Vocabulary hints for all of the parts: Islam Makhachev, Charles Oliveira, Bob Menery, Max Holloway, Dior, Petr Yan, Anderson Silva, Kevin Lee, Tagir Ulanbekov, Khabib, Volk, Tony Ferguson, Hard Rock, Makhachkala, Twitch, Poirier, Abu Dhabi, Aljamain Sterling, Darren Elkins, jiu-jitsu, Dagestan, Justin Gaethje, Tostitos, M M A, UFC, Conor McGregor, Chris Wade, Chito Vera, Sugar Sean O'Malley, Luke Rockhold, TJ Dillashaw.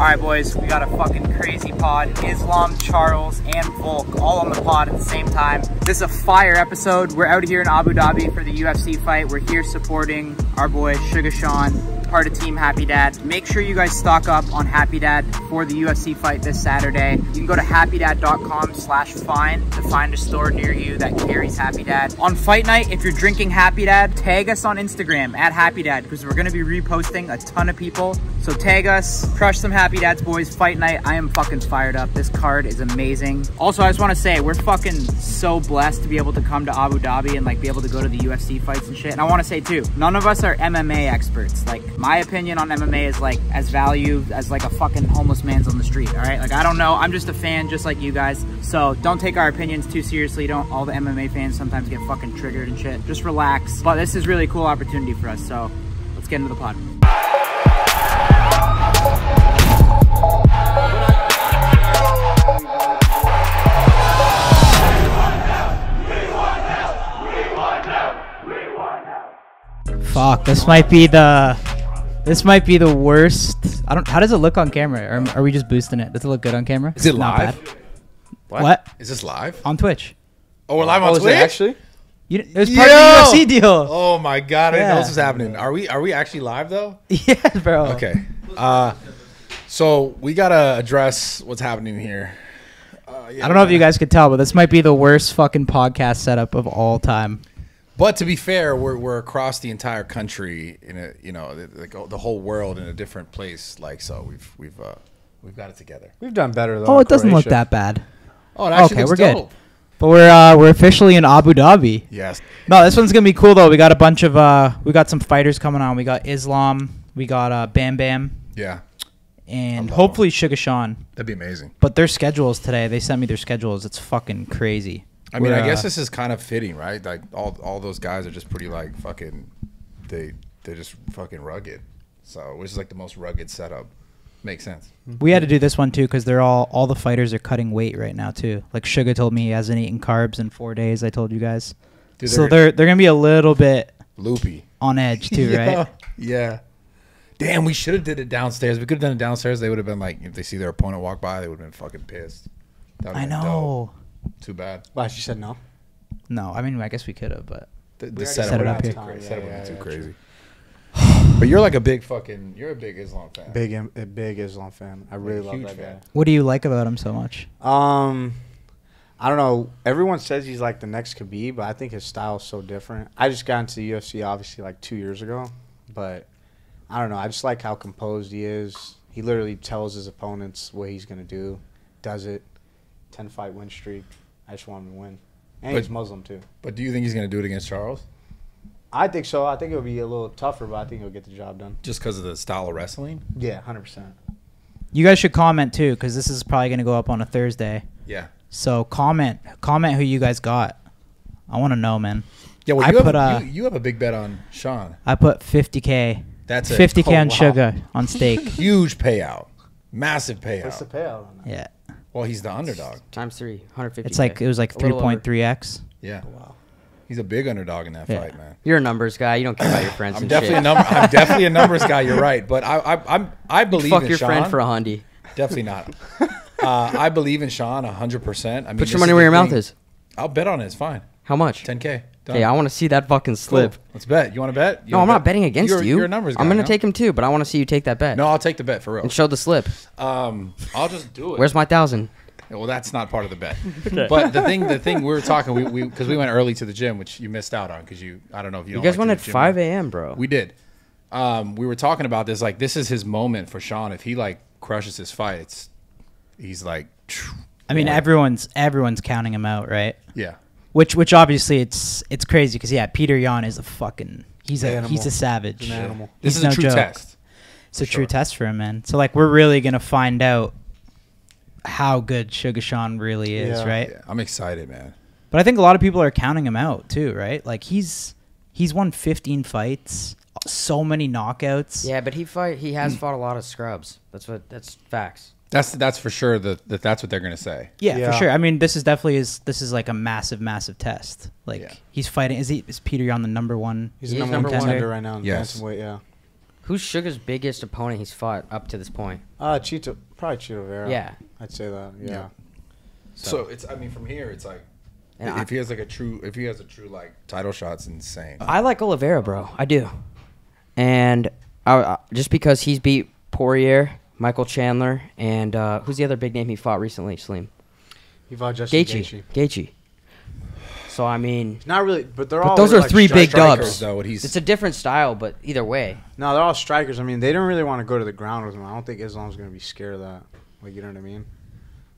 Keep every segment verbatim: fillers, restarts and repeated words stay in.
Alright boys, we got a fucking crazy pod. Islam, Charles, and Volk all on the pod at the same time. This is a fire episode. We're out here in Abu Dhabi for the U F C fight. We're here supporting our boy Sugar Sean, part of Team Happy Dad. Make sure you guys stock up on Happy Dad for the U F C fight this Saturday. You can go to happy dad dot com slash find to find a store near you that carries Happy Dad. On fight night, if you're drinking Happy Dad, tag us on Instagram at Happy Dad because we're going to be reposting a ton of people. So tag us, crush some Happy Dads, boys. Fight night, I am fucking fired up. This card is amazing. Also, I just want to say we're fucking so blessed to be able to come to Abu Dhabi and like be able to go to the U F C fights and shit. And I want to say too, none of us are M M A experts. Like, my opinion on M M A is like as valued as like a fucking homeless man's on the street, all right? Like, I don't know, I'm just a fan just like you guys. So don't take our opinions too seriously. Don't, all the M M A fans sometimes get fucking triggered and shit. Just relax. But this is really a cool opportunity for us. So let's get into the pod. Fuck, this might be the... This might be the worst. I don't. How does it look on camera? Or are we just boosting it? Does it look good on camera? Is it Not live? Bad. What? what? Is this live on Twitch? Oh, we're live oh, on Twitch. It actually, you, it was part Yo! of the U F C deal. Oh my god, I yeah. didn't know this was happening. Are we? Are we actually live though? Yeah, bro. Okay. Uh, so we gotta address what's happening here. Uh, yeah, I don't know man. if you guys could tell, but this might be the worst fucking podcast setup of all time. But to be fair, we're we're across the entire country in a you know like the, the whole world in a different place. Like so, we've we've uh, we've got it together. We've done better though. Oh, it doesn't Croatia. look that bad. Oh, it actually okay, looks we're dope. good. But we're uh, we're officially in Abu Dhabi. Yes. No, this one's gonna be cool though. We got a bunch of uh, we got some fighters coming on. We got Islam. We got uh, Bam Bam. Yeah. And hopefully Sugar Sean. That'd be amazing. But their schedules today, they sent me their schedules. It's fucking crazy. I mean, We're, I guess uh, this is kind of fitting, right? Like all all those guys are just pretty like fucking, they they're just fucking rugged. So which is like the most rugged setup. Makes sense. We had to do this one too because they're all all the fighters are cutting weight right now too. Like Sugar told me he hasn't eaten carbs in four days. I told you guys, Dude, so they're they're gonna be a little bit loopy on edge too, yeah. right? Yeah. Damn, we should have did it downstairs. We could have done it downstairs. They would have been like, if they see their opponent walk by, they would have been fucking pissed. That I know. Dope. Too bad. Why, she said no? No, I mean, I guess we could have, but the, the set set it up here. Set yeah, up yeah, too yeah, crazy. But you're like a big fucking, you're a big Islam fan. Big, a big Islam fan. I really love that fan. guy. What do you like about him so much? Um, I don't know. Everyone says he's like the next Khabib, but I think his style is so different. I just got into the U F C obviously like two years ago, but I don't know. I just like how composed he is. He literally tells his opponents what he's gonna do, does it. Ten fight win streak. I just want him to win. And but, he's Muslim too. But do you think he's going to do it against Charles? I think so. I think it'll be a little tougher, but I think he'll get the job done. Just because of the style of wrestling? Yeah, one hundred percent. You guys should comment too, because this is probably going to go up on a Thursday. Yeah. So comment, comment who you guys got. I want to know, man. Yeah, well, you, I put have, a, you, you have a big bet on Sean. I put fifty K. That's fifty K it. fifty K oh, on wow. Sugar on stake. Huge payout. Massive payout. What's the payout on that? Yeah. Well, he's the underdog. Times three, one hundred fifty. It's like, it was like three point three X. Yeah. Wow. He's a big underdog in that yeah. fight, man. You're a numbers guy. You don't care about your friends I'm and definitely shit. A number, I'm definitely a numbers guy. You're right. But I I, I, I believe Fuck in Sean. Fuck your friend for a hundy. Definitely not. Uh, I believe in Sean one hundred percent. I mean, Put your money where your thing. mouth is. I'll bet on it. It's fine. How much? ten K. Done. Hey, I want to see that fucking slip. Cool. Let's bet. You want to bet? You no, I'm bet? not betting against you're, you. You're a numbers guy. I'm going to no? take him too, but I want to see you take that bet. No, I'll take the bet for real. And show the slip. Um, I'll just do it. Where's my thousand? Well, that's not part of the bet. Okay. But the thing, the thing we were talking, we because we, we went early to the gym, which you missed out on because you, I don't know if you. You guys went at five A M, bro. We did. Um, we were talking about this. Like, this is his moment for Sean. If he like crushes his fight, it's, he's like. Phew, I mean, boy. everyone's everyone's counting him out, right? Yeah. Which, which obviously it's it's crazy because yeah, Petr Yan is a fucking he's an a animal. he's a savage. An animal. This is no a true joke. test. It's a sure. true test for him, man. So like, we're really gonna find out how good Sugar Sean really is, yeah. right? Yeah. I'm excited, man. But I think a lot of people are counting him out too, right? Like he's he's won fifteen fights, so many knockouts. Yeah, but he fight he has fought a lot of scrubs. That's what that's facts. That's that's for sure that that that's what they're gonna say. Yeah, yeah, for sure. I mean, this is definitely is this is like a massive, massive test. Like yeah. he's fighting. Is he is Petr Yan the number one? He's, he's number, number one contender right now. In yes. Bantamweight, yeah. Who's Sugar's biggest opponent he's fought up to this point? Uh, Chito, probably Chito Vera. Yeah. I'd say that, yeah. yeah. So. so, it's, I mean, from here, it's like, and if I, he has like a true, if he has a true like title shot, it's insane. I like Oliveira, bro. I do. And I, just because he's beat Poirier, Michael Chandler, and uh, who's the other big name he fought recently, Slim? He fought Justin Gaethje. Gaethje. So, I mean... Not really, but they're but all... those are like three stri big dubs. Though, it's a different style, but either way. No, they're all strikers. I mean, they don't really want to go to the ground with him. I don't think Islam's going to be scared of that. Like, you know what I mean?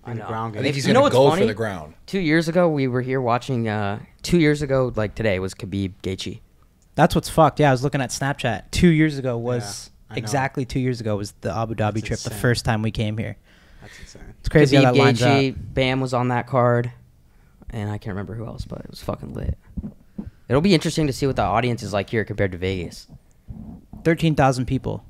I, know. The ground game. I think he's going to go funny? for the ground. Two years ago, we were here watching... Uh, two years ago, like today, was Khabib Gaethje. That's what's fucked. Yeah, I was looking at Snapchat. Two years ago was... Yeah, exactly two years ago was the Abu Dhabi That's trip, insane. the first time we came here. That's insane. It's crazy Khabib how that lines Gaethje, up. Bam was on that card. And I can't remember who else, but it was fucking lit. It'll be interesting to see what the audience is like here compared to Vegas. thirteen thousand people.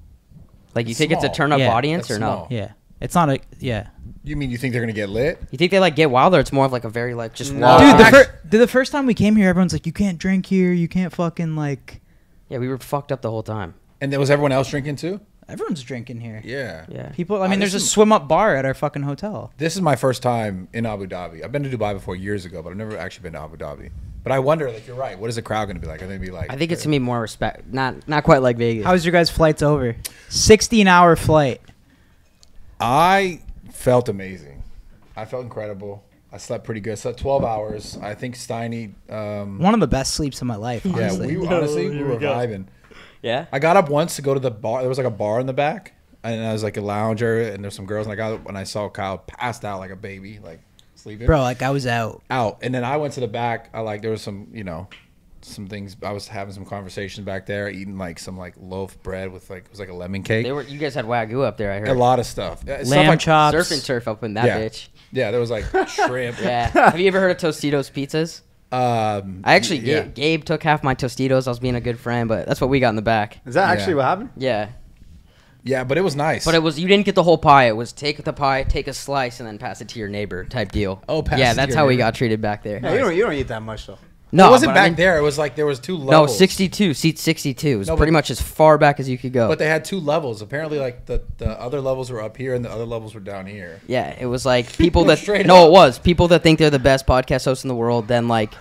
Like, you think it's a turn-up audience or no? Yeah. It's not a... Yeah. You mean you think they're going to get lit? You think they, like, get wild, or it's more of, like, a very, like, just wild... Dude, the, fir dude, the first time we came here, everyone's like, you can't drink here, you can't fucking, like... Yeah, we were fucked up the whole time. And there was everyone else drinking, too? Everyone's drinking here. Yeah. Yeah. People, I mean, I there's a swim-up bar at our fucking hotel. This is my first time in Abu Dhabi. I've been to Dubai before years ago, but I've never actually been to Abu Dhabi. But I wonder, like, you're right. What is the crowd going to be like? Are they going to be like... I think it's going to be more respect. Not not quite like Vegas. How was your guys' flights over? sixteen hour flight. I felt amazing. I felt incredible. I slept pretty good. I slept twelve hours. I think Steiny... Um, One of the best sleeps of my life, honestly. Yeah, we, honestly, we were vibing. Yeah, I got up once to go to the bar. There was like a bar in the back, and I was like a lounger, and there's some girls. And I got up and I saw Kyle passed out like a baby, like sleeping. Bro, like I was out, out. And then I went to the back. I like there was some, you know, some things. I was having some conversations back there, eating like some like loaf bread with like it was like a lemon cake. They were you guys had wagyu up there. I heard a lot of stuff. Lamb stuff like chops, surf and turf up in that yeah. bitch. Yeah, there was like shrimp. Yeah. Have you ever heard of Tostitos pizzas? Um, I actually, yeah. Gabe, Gabe took half my Tostitos. I was being a good friend, but that's what we got in the back. Is that yeah. actually what happened? Yeah. Yeah, but it was nice. But it was, you didn't get the whole pie. It was take the pie, take a slice, and then pass it to your neighbor type deal. Oh, pass Yeah, it that's to your how neighbor. we got treated back there. Yeah, nice. you, don't, you don't eat that much, though. No, it wasn't back I mean, there. It was like there was two levels. No, sixty-two, seat sixty-two. It was no, pretty much as far back as you could go. But they had two levels. Apparently, like, the, the other levels were up here and the other levels were down here. Yeah, it was like people that... no, up. it was. People that think they're the best podcast hosts in the world, then, like,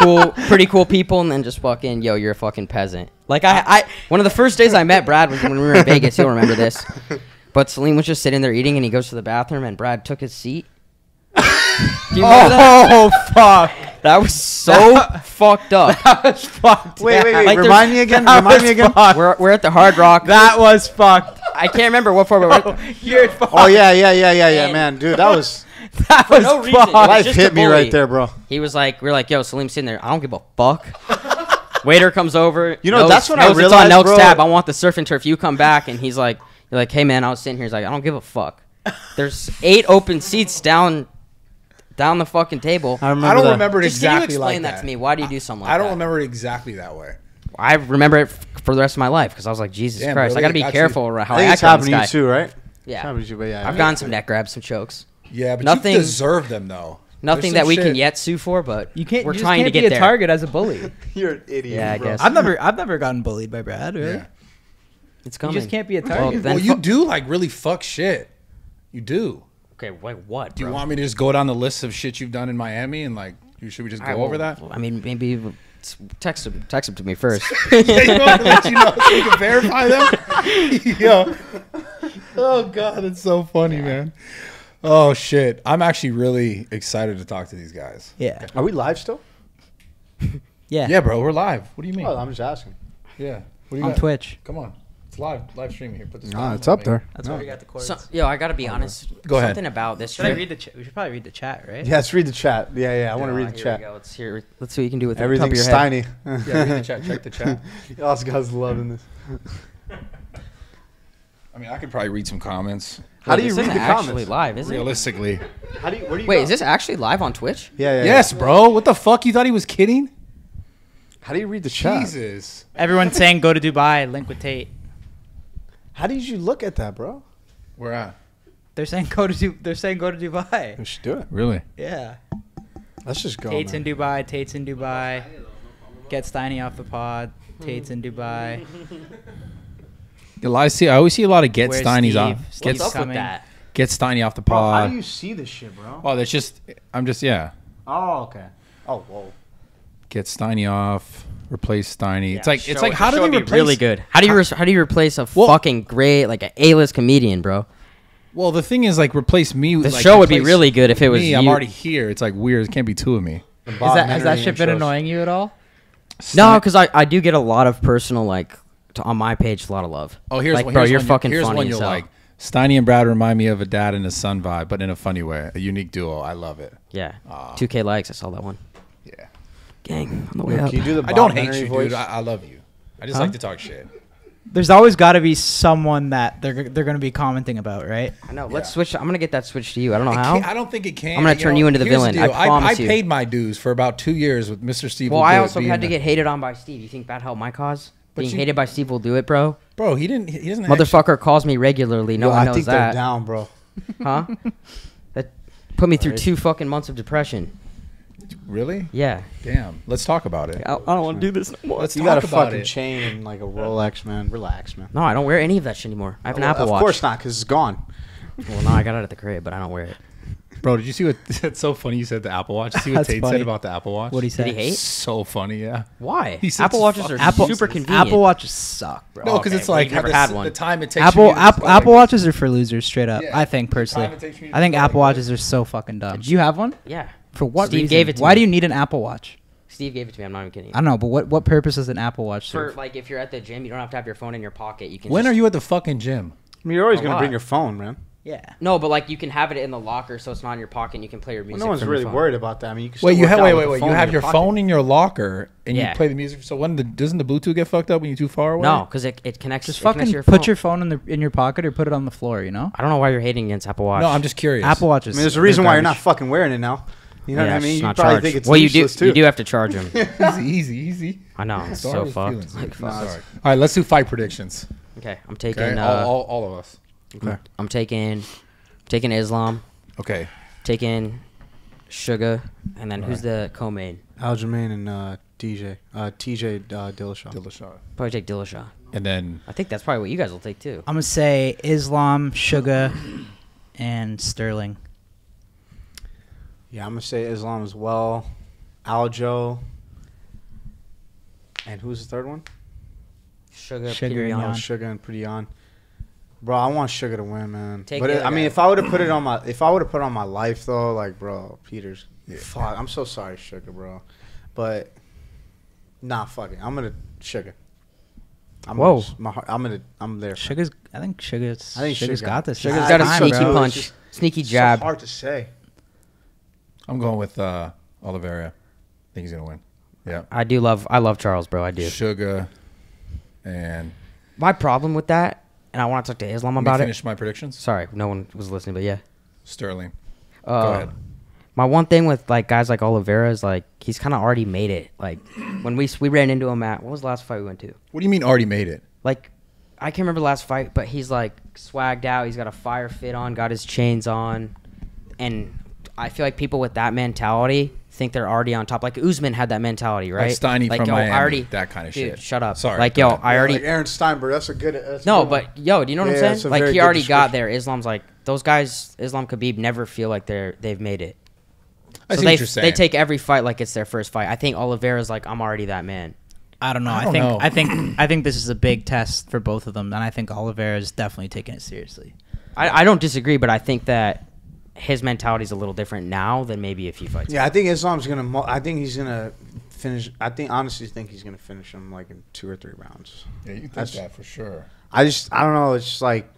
cool, pretty cool people, and then just fucking, yo, you're a fucking peasant. Like, I, I... One of the first days I met Brad was when we were in Vegas. You'll remember this. But Salim was just sitting there eating, and he goes to the bathroom, and Brad took his seat. Do you remember oh, that? fuck. That was so that, fucked up. That was fucked. Wait, wait, wait. Like remind me again. Remind me again. We're, we're at the Hard Rock. That was fucked. I can't remember what for, but oh, you're fucked. Oh, yeah, yeah, yeah, yeah, yeah, man. Dude, that was... that was no reason. Was Life hit me right there, bro. He was like, we we're like, yo, Salim's sitting there. I don't give a fuck. Waiter comes over. You know, knows, that's what I realized, it's on Nelk's tab. I want the surf and turf. You come back, and he's like, you're like, hey, man, I was sitting here. He's like, I don't give a fuck. There's eight open seats down... down the fucking table. I, remember I don't that. remember it Just, exactly like that. Can you explain like that to me? Why do you do something like I, I don't that? remember it exactly that way. I remember it for the rest of my life because I was like, Jesus Damn, Christ. Really? I got to be Actually, careful how I act on this guy. I think it's happened to you too, right? Yeah. It's you, but yeah I've yeah. gotten some neck grabs, some chokes. Yeah, but nothing, you deserve them though. Nothing that we shit. can yet sue for, but you can't, we're you trying can't to get there. You can't be a target as a bully. You're an idiot, yeah, bro. I guess. I've never, I've never gotten bullied by Brad, really. Yeah. It's coming. You just can't be a target. Well, you do like really fuck shit. You do. Okay, wait, what? Do you bro? want me to just go down the list of shit you've done in Miami and like, should we just go over that? I mean, maybe text them, text them to me first. yeah, you want to let you know so you can verify them? Yo. Oh, God, it's so funny, yeah. man. Oh, shit. I'm actually really excited to talk to these guys. Yeah. Are we live still? yeah. Yeah, bro, we're live. What do you mean? Oh, I'm just asking. Yeah. What do you on got? Twitch. Come on. It's live, live streaming here. Put this nah, it's up there. That's no. where we got the cords. So, yo, I got to be oh, honest. Go ahead. Something about this. Should I read the chat? We should probably read the chat, right? Yeah, let's read the chat. Yeah, yeah, I want to read the chat. Let's hear. Let's see what you can do with everything. Everything's tiny. yeah, read the chat. Check the chat. Y'all guys loving this. I mean, I could probably read some comments. How Wait, do you read the comments? Actually live, isn't Realistically. it? Realistically. How do you? Where do you Wait, go? Is this actually live on Twitch? Yeah, yeah. Yes, yeah. bro. What the fuck? You thought he was kidding? How do you read the chat? Jesus. Everyone's saying go to Dubai. Link with Tate. How did you look at that, bro? Where at? They're saying go to du they're saying go to Dubai. We should do it. Really? Yeah. Let's just go. Tate's man. in Dubai. Tate's in Dubai. Get Steiny off the pod. Tate's in Dubai. I see. I always see a lot of get Steiny's off. Get that. Get Steiny off the pod. Bro, how do you see this shit, bro? Oh, that's just. I'm just. Yeah. Oh, okay. Oh, whoa. Get Steiny off. Replace Steiny. Yeah, it's like. It's like. It, how do you replace? Really good. How do you? How do you replace a well, fucking great, like an A-list comedian, bro? Well, the thing is, like, replace me. The like, show would be really good if it was me. You. I'm already here. It's like weird. It can't be two of me. Is that, has that shit been shows. annoying you at all? No, because I, I do get a lot of personal, like, to, on my page, a lot of love. Oh, here's like, one, bro, here's you're one, fucking here's funny. One you're so. Like, Steiny and Brad remind me of a dad and a son vibe, but in a funny way. A unique duo. I love it. Yeah. Uh, two K likes. I saw that one. Yeah. Gang, on the way up. Can you do the Bob I don't hate you, voice? Dude. I, I love you. I just huh? like to talk shit. There's always got to be someone that they're they're going to be commenting about, right? I know. Let's yeah. switch. I'm going to get that switch to you. I don't know how. I don't think it can. I'm going to turn you, know, you into the villain. The I, I, I paid my dues for about two years with Mister Steve. Well, I also had to get hated on by Steve. You think that helped my cause? But Being you, hated by Steve will do it, bro. Bro, he didn't. He doesn't. Motherfucker actually, calls me regularly. No yo, one knows that. I think that. They're down, bro. Huh? That put me All through right. two fucking months of depression. Really? Yeah. Damn. Let's talk about it. I, I don't want to do this no more. Let's you talk got a about fucking it. chain and like a Rolex, man. Relax, man. No, I don't wear any of that shit anymore. I have an well, Apple Watch. Of course not, because it's gone. Well, no, I got it at the crib, but I don't wear it. Bro, did you see what... It's so funny you said the Apple Watch. You see what Tate funny. said about the Apple Watch? What he said? Did he hate? So funny, yeah. Why? He said Apple Watches are Apple, super convenient. Apple Watches suck, bro. No, because okay. it's like well, never had one. The time it takes Apple, you Apple, Apple Watches are for losers, straight up. Yeah. I think, personally. I think Apple Watches are so fucking dumb. Do you have one? Yeah. For what Steve reason? Gave it to Why me. do you need an Apple Watch? Steve gave it to me. I'm not even kidding. I don't know, but what, what purpose does an Apple Watch serve? For, like, if you're at the gym, you don't have to have your phone in your pocket. You can. When just... are you at the fucking gym? I mean, you're always going to bring your phone, man. Yeah. No, but, like, you can have it in the locker so it's not in your pocket and you can play your music. Well, no one's really worried about that. I mean, you can Wait, you have, wait, wait, wait. You have your, your phone in your locker and yeah. you play the music. So when the, doesn't the Bluetooth get fucked up when you're too far away? No, because it, it connects Just it fucking connects your phone. Put your phone in, the, in your pocket or put it on the floor, you know? I don't know why you're hating against Apple Watch. No, I'm just curious. Apple Watches. I mean, there's a reason why you're not fucking wearing it now. You know yeah, what I mean? You probably charged. think it's well, you do, too. You do have to charge him. easy, easy, easy. I know. It's so fucked. All right, let's do fight predictions. Okay, I'm taking... All of us. Okay. I'm taking taking Islam. Okay. Taking Sugar. And then All who's right. the co-main? Aljamain and uh, D J. Uh, T J uh, Dillashaw. Dillashaw. Probably take Dillashaw. And then... I think that's probably what you guys will take, too. I'm going to say Islam, Sugar, and Sterling. Yeah, I'm going to say Islam as well. Aljo. And who's the third one? Sugar, Sugar and Yan. Sugar and Petr Yan. Bro, I want Sugar to win, man. Take but it, I mean, if I would have put it on my, if I would have put on my life though, like, bro, Peters, yeah. fuck, I'm so sorry, Sugar, bro, but nah, fuck it, I'm gonna Sugar. I'm Whoa, gonna, my heart, I'm gonna, I'm there. Sugar's, I think Sugar's, I think Sugar's, Sugar's got this. Sugar's got a sneaky bro. punch, just, sneaky jab. So hard to say. I'm going with uh, Oliveira. I think he's gonna win. Yeah, I do love, I love Charles, bro. I do. Sugar, and my problem with that. And I want to talk to Islam about finish it. Finish my predictions. Sorry, no one was listening, but yeah. Sterling. Uh, Go ahead. My one thing with like guys like Oliveira is like he's kind of already made it. Like when we we ran into him at what was the last fight we went to? What do you mean already made it? Like I can't remember the last fight, but he's like swagged out. He's got a fire fit on, got his chains on, and I feel like people with that mentality think they're already on top. Like Usman had that mentality, right? Like Steiny like, from yo, Miami, I already, that kind of dude, shit. Shut up. Sorry. Like, yo, I already... Like Aaron Steinberg, that's a good... That's no, good but, yo, do you know what yeah, I'm saying? Like, he already got there. Islam's like... Those guys, Islam Khabib, never feel like they're, they've made it. I so see they, what you're saying. They take every fight like it's their first fight. I think Oliveira's like, I'm already that man. I don't know. I, don't I think know. I think I think this is a big test for both of them, and I think Oliveira's definitely taking it seriously. I, I don't disagree, but I think that... His mentality is a little different now than maybe if he fights. Yeah, him. I think Islam's gonna. I think he's gonna finish. I think honestly, think he's gonna finish him like in two or three rounds. Yeah, you think That's, that for sure. I just, I don't know. It's just like,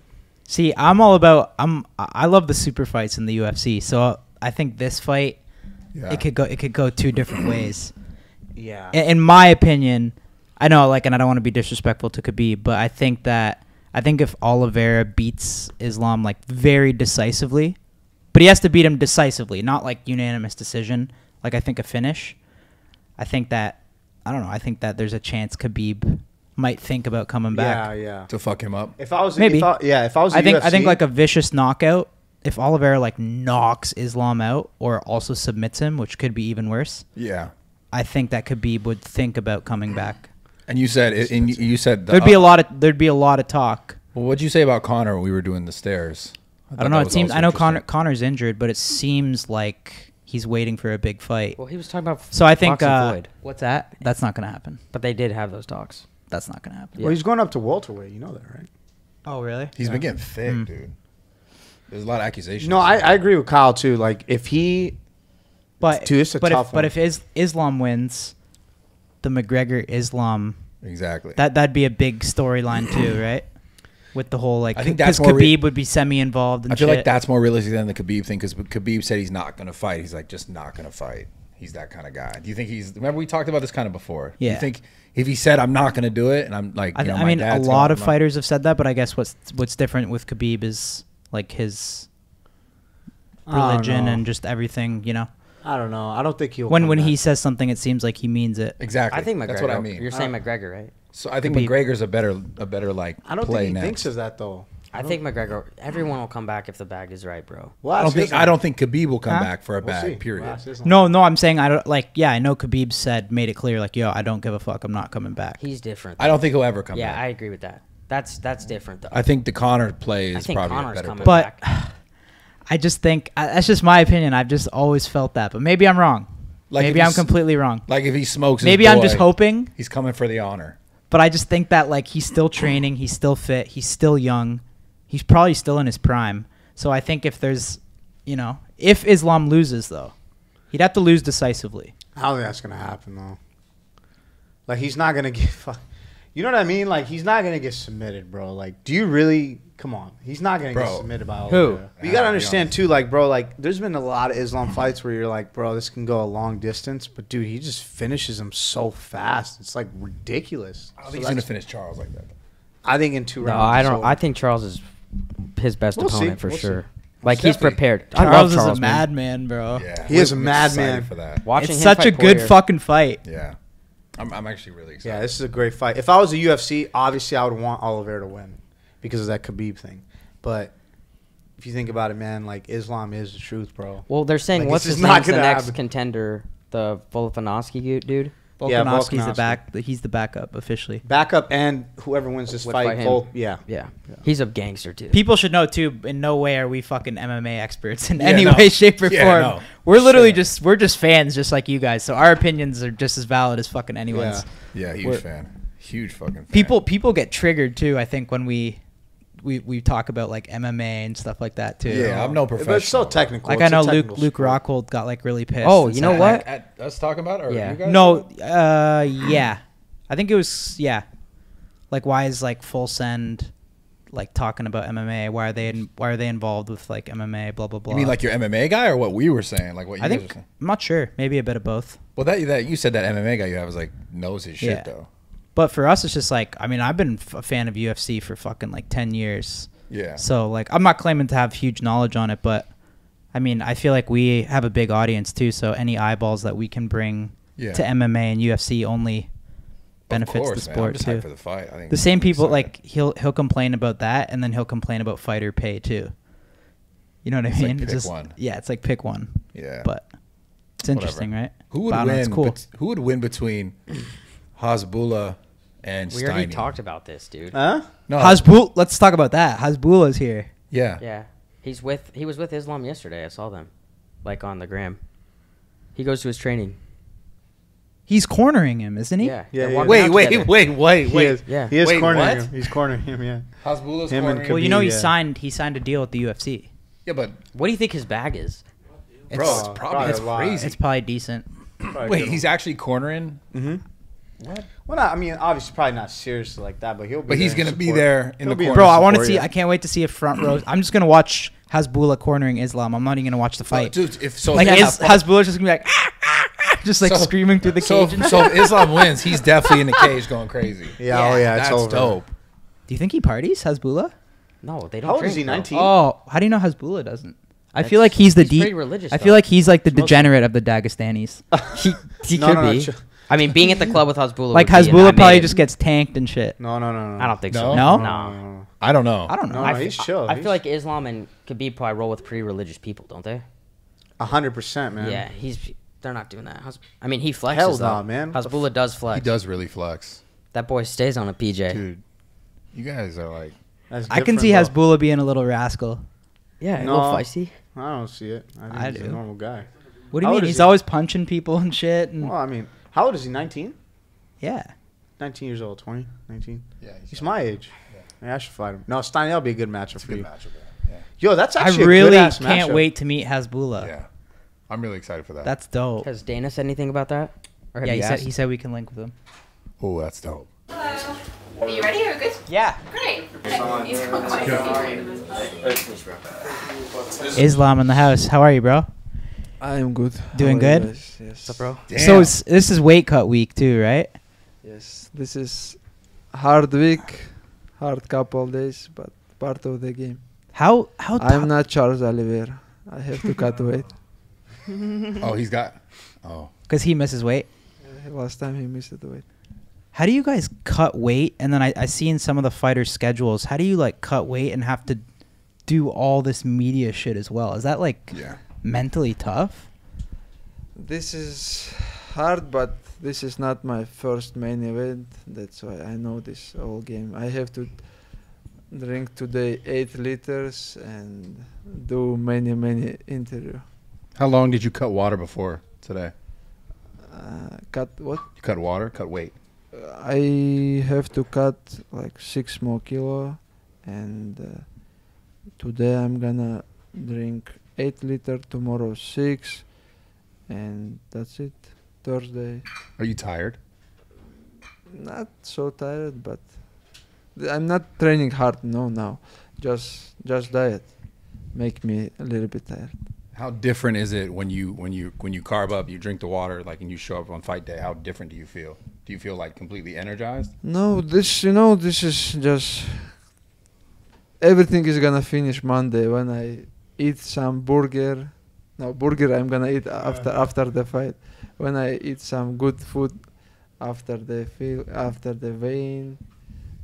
see, I'm all about. I'm. I love the super fights in the U F C. So I think this fight, yeah. it could go. It could go two different ways. Yeah. In, in my opinion, I know. Like, and I don't want to be disrespectful to Khabib, but I think that I think if Oliveira beats Islam like very decisively. But he has to beat him decisively, not like unanimous decision, like I think a finish. I think that, I don't know, I think that there's a chance Khabib might think about coming back. Yeah, yeah. To fuck him up. If I was Maybe. If I, yeah, if I was I think, U F C. I think like a vicious knockout, if Oliveira like knocks Islam out or also submits him, which could be even worse. Yeah. I think that Khabib would think about coming back. And you said, it, and you said the there'd be a lot of there'd be a lot of talk. Well, what'd you say about Conor when we were doing the stairs? I, I don't know. It seems I know Conor Conor's injured, but it seems like he's waiting for a big fight. Well, he was talking about so I think Fox and Floyd. Uh, what's that? That's not going to happen. But they did have those talks. That's not going to happen. Well, yeah. He's going up to welterweight. You know that, right? Oh, really? He's yeah. been getting thick, mm. dude. There's a lot of accusations. No, I, I agree with Kyle too. Like if he, but dude, it's a but tough if, one. But if is, Islam wins. The McGregor Islam exactly that that'd be a big storyline too, right? With the whole like, I think that's because Khabib would be semi-involved. And I feel shit. like that's more realistic than the Khabib thing because Khabib said he's not gonna fight. He's like just not gonna fight. He's that kind of guy. Do you think he's? Remember we talked about this kind of before. Yeah. Do you think if he said I'm not gonna do it, and I'm like, you I, know, I mean, a lot gonna, of fighters have said that, but I guess what's what's different with Khabib is like his religion and just everything, you know. I don't know. I don't think he'll. When when back. he says something, it seems like he means it. Exactly. I think McGregor. That's what I mean. You're saying McGregor, right? So I think Khabib. McGregor's a better a better like. I don't play think he next. thinks of that though. I, I think McGregor. Everyone will come back if the bag is right, bro. Well, I don't think I don't think Khabib will come huh? back for a we'll bag. See. Period. Well, no, no. I'm saying I don't like. Yeah, I know Khabib said made it clear like, yo, I don't give a fuck. I'm not coming back. He's different. Though. I don't think he'll ever come. Yeah, back. Yeah, I agree with that. That's that's different though. I think the Conor play is probably Conor's a better play. But. I just think I, that's just my opinion. I've just always felt that, but maybe I'm wrong. Like maybe I'm completely wrong. Like if he smokes, maybe his boy, I'm just hoping he's coming for the honor. But I just think that like he's still training, he's still fit, he's still young, he's probably still in his prime. So I think if there's, you know, if Islam loses though, he'd have to lose decisively. I don't think that's gonna happen though. Like he's not gonna get, you know what I mean? Like he's not gonna get submitted, bro. Like do you really? Come on, he's not gonna bro. get submitted by who. But you gotta understand too, like bro, like there's been a lot of Islam fights where you're like, bro, this can go a long distance, but dude, he just finishes him so fast, it's like ridiculous. I don't think so he's gonna finish Charles like that. I think in two no, rounds. No, I don't. I think Charles is his best we'll opponent see. for we'll sure. See. Like Stephanie. he's prepared. Charles, I love Charles is a madman, bro. Yeah, he is a madman for that. Watching it's him such a Poirier. good fucking fight. Yeah, I'm, I'm actually really excited. Yeah, this is a great fight. If I was a U F C, obviously I would want Oliveira to win. Because of that Khabib thing. But if you think about it, man, like Islam is the truth, bro. Well, they're saying like, what's his name's the next happen. contender, the Volkanovski dude? Volkanovski's yeah, Volkanovski. the back. He's the backup officially. Backup and whoever wins this With fight, Volk. Yeah. yeah, yeah. He's a gangster too. People should know too. In no way are we fucking M M A experts in yeah, any no. way, shape, or yeah, form. No. We're literally sure. just we're just fans, just like you guys. So our opinions are just as valid as fucking anyone's. Yeah, yeah huge we're, fan, huge fucking. Fan. People people get triggered too. I think when we. We, we talk about like M M A and stuff like that too. Yeah, I'm no professional. But it's so technical. Like it's I know Luke Luke Rockhold got like really pissed. Oh, you know what? Like, at us talking about it? Or yeah. You guys no, uh, yeah. I think it was, yeah. Like why is like Full Send like talking about M M A? Why are they in, why are they involved with like M M A? Blah blah blah. You mean like your M M A guy or what we were saying? Like what you I guys think, were saying? I'm not sure. Maybe a bit of both. Well, that that you said that M M A guy you have is like knows his shit yeah. though. But for us, it's just like, I mean, I've been a fan of U F C for fucking like ten years. Yeah. So like, I'm not claiming to have huge knowledge on it, but I mean, I feel like we have a big audience too. So any eyeballs that we can bring yeah. to M M A and U F C only benefits of course, the sport man. I'm just too. hyped for the fight. I think the same people excited. like he'll he'll complain about that, and then he'll complain about fighter pay too. You know what it's I mean? Like pick it's just one. Yeah, it's like pick one. Yeah. But it's interesting, Whatever. right? Who would win? Cool. Who would win between Hasbulla and we already Steiny. talked about this, dude. Huh? No. Hasbulla. Let's talk about that. Hasbulla's here. Yeah. Yeah. He's with. He was with Islam yesterday. I saw them, like on the gram. He goes to his training. He's cornering him, isn't he? Yeah. Yeah. yeah wait, wait, wait, wait, wait, wait. Is, yeah. He is wait, cornering what? him. He's cornering him. Yeah. Hasbulla's him cornering. And Khabib, well, you know he yeah. signed. He signed a deal with the U F C. Yeah, but what do you think his bag is? It's, Bro, it's probably it's crazy. It's probably decent. Probably wait, he's actually cornering. Mm-hmm. What? Well, not, I mean, obviously, probably not seriously like that, but he'll. Be but there he's gonna be there in he'll the corner. Bro, I want to see. You. I can't wait to see a front row. I'm just gonna watch Hasbulla cornering Islam. I'm not even gonna watch the fight. Well, dude, if so, like is, Hasbulla's just gonna be like, ah, ah, ah, just like so, screaming through the so, cage. So if Islam wins, he's definitely in the cage going crazy. Yeah, yeah oh yeah, it's that's over. dope. Do you think he parties, Hasbulla? No, they don't. How old drink, is he? nineteen. Oh, how do you know Hasbulla doesn't? I that's, feel like he's the he's pretty religious. I feel though. like he's like the degenerate of the Dagestanis. He he could be. I mean, being at the club with Hasbulla. Like, Hasbulla probably just gets tanked and shit. No, no, no, no. I don't think so. No? No. I don't know. I don't know. No, no, he's chill. I, I he's... feel like Islam and Khabib probably roll with pretty religious people, don't they? A hundred percent, man. Yeah, he's. They're not doing that. I mean, he flexes, Hell nah, though. man. Hasbulla does flex. He does really flex. That boy stays on a P J. Dude, you guys are like... I can see Hasbulla being a little rascal. Yeah, no, a little feisty. I don't see it. I think I he's do. a normal guy. What do you how mean? He's he? always punching people and shit. And well, I mean, how old is he? nineteen? Yeah. nineteen years old. twenty? nineteen? Yeah. He's, he's my age. Yeah. I, mean, I should fight him. No, Stein, that'll be a good matchup it's for good you. Matchup, yeah. Yeah. Yo, that's actually I really a good-ass matchup. I really can't wait to meet Hasbulla. Yeah. I'm really excited for that. That's dope. Has Dana said anything about that? Or yeah, he said, he said we can link with him. Oh, that's dope. Hello. Are you ready? Are you good? Yeah. Great. Islam in the house. How are you, bro? I am good. Doing good? Yes, yes. What's up, bro? Damn. So it's, this is weight cut week too, right? Yes. This is hard week, hard couple days, but part of the game. How? How? I'm not Charles Oliveira. I have to cut weight. Oh, he's got. Oh. Because he misses weight? Yeah, last time he missed the weight. How do you guys cut weight? And then I, I see in some of the fighters' schedules, how do you like cut weight and have to do all this media shit as well? Is that like yeah. mentally tough? This is hard, but this is not my first main event. That's why I know this whole game. I have to drink today eight liters and do many, many interviews. How long did you cut water before today? Uh, cut what? You cut water, cut weight. I have to cut like six more kilo, and uh, today I'm gonna drink eight liter, tomorrow six, and that's it. Thursday. Are you tired? Not so tired, but I'm not training hard. No, now just just diet make me a little bit tired. How different is it when you when you when you carb up, you drink the water, like, and you show up on fight day? How different do you feel? Do you feel like completely energized? No, this you know this is just everything is gonna finish Monday when I eat some burger. No burger, I'm gonna eat after yeah. after the fight. When I eat some good food after the feel after the weigh-in,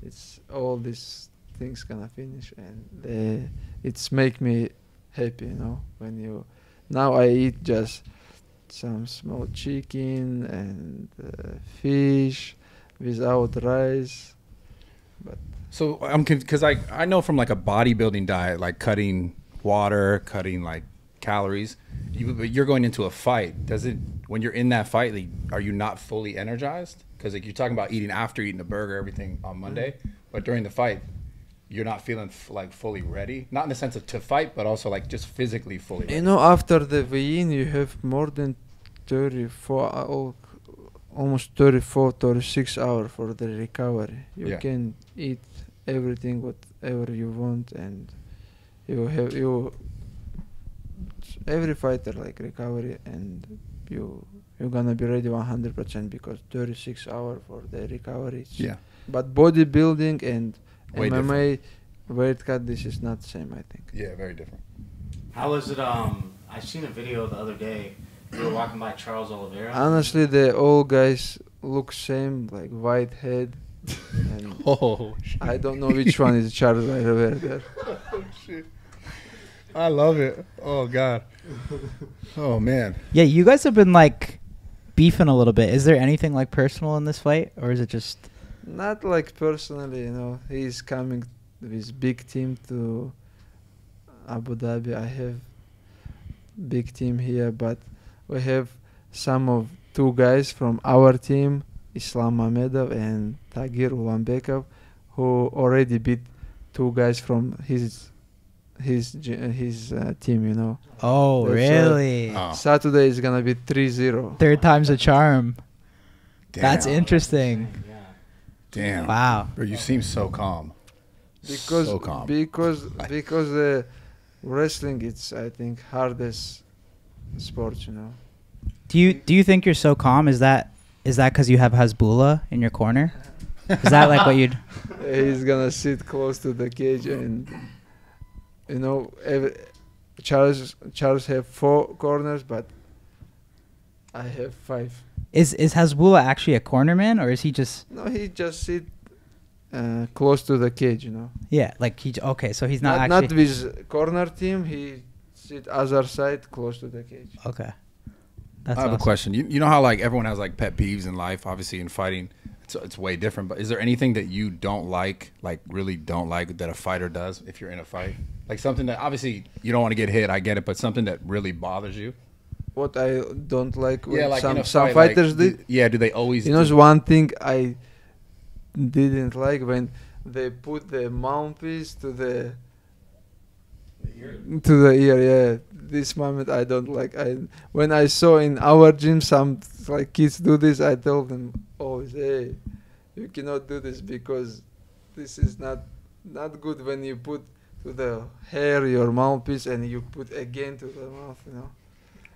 it's all these things gonna finish, and they, it's make me happy, you know. When you now I eat just some small chicken and uh, fish without rice. But so I'm because I I know from like a bodybuilding diet, like cutting water, cutting like calories. You but you're going into a fight. Does it when you're in that fight? Like, are you not fully energized? Because like you're talking about eating after eating the burger, everything on Monday, mm-hmm. but during the fight, you're not feeling f like fully ready, not in the sense of to fight, but also like just physically fully ready. You know, after the weigh-in, you have more than thirty-four, almost thirty-four, thirty-six hours for the recovery. You yeah. can eat everything, whatever you want, and you have you. Every fighter like recovery, and you you're gonna be ready one hundred percent because thirty-six hours for the recovery. Yeah. But bodybuilding and Way M M A, weight cut, this is not the same, I think. Yeah, very different. How is it, um, I seen a video the other day, we were walking by Charles Oliveira. Honestly, the old guys look same, like white head. And oh, shit. I don't know which one is Charles Oliveira there. Oh, shit. I love it. Oh, God. Oh, man. Yeah, you guys have been, like, beefing a little bit. Is there anything, like, personal in this fight, or is it just... Not like personally, you know. He's coming with big team to Abu Dhabi. I have big team here, but we have some of two guys from our team, Islam Makhachev and Tagir Ulanbekov, who already beat two guys from his his his uh, team, you know. Oh, That's really? Oh. Saturday is gonna be three zero. Third time's a charm. Damn. That's interesting. Damn! Wow! Bro, you seem so calm. Because so calm. because because uh, wrestling it's I think hardest sport, you know. Do you do you think you're so calm? Is that is that because you have Hasbulla in your corner? Is that like what you'd? He's gonna sit close to the cage, and you know, every, Charles Charles have four corners, but I have five. Is is Hasbulla actually a cornerman, or is he just? No, he just sit uh, close to the cage, you know. Yeah, like he. Okay, so he's not, not actually. Not with corner team. He sit other side, close to the cage. Okay. That's I have awesome. a question. You you know how like everyone has like pet peeves in life. Obviously, in fighting, I it's, it's way different. But is there anything that you don't like, like really don't like, that a fighter does if you're in a fight? Like something that obviously you don't want to get hit, I get it, but something that really bothers you? What I don't like with yeah, like some, fight, some fighters like, do, yeah, do they always you know do? One thing I didn't like when they put the mouthpiece to the, the ear. to the ear yeah this moment I don't like. I when I saw in our gym some like kids do this, I told them, oh hey, you cannot do this because this is not not good when you put to the hair your mouthpiece and you put again to the mouth, you know.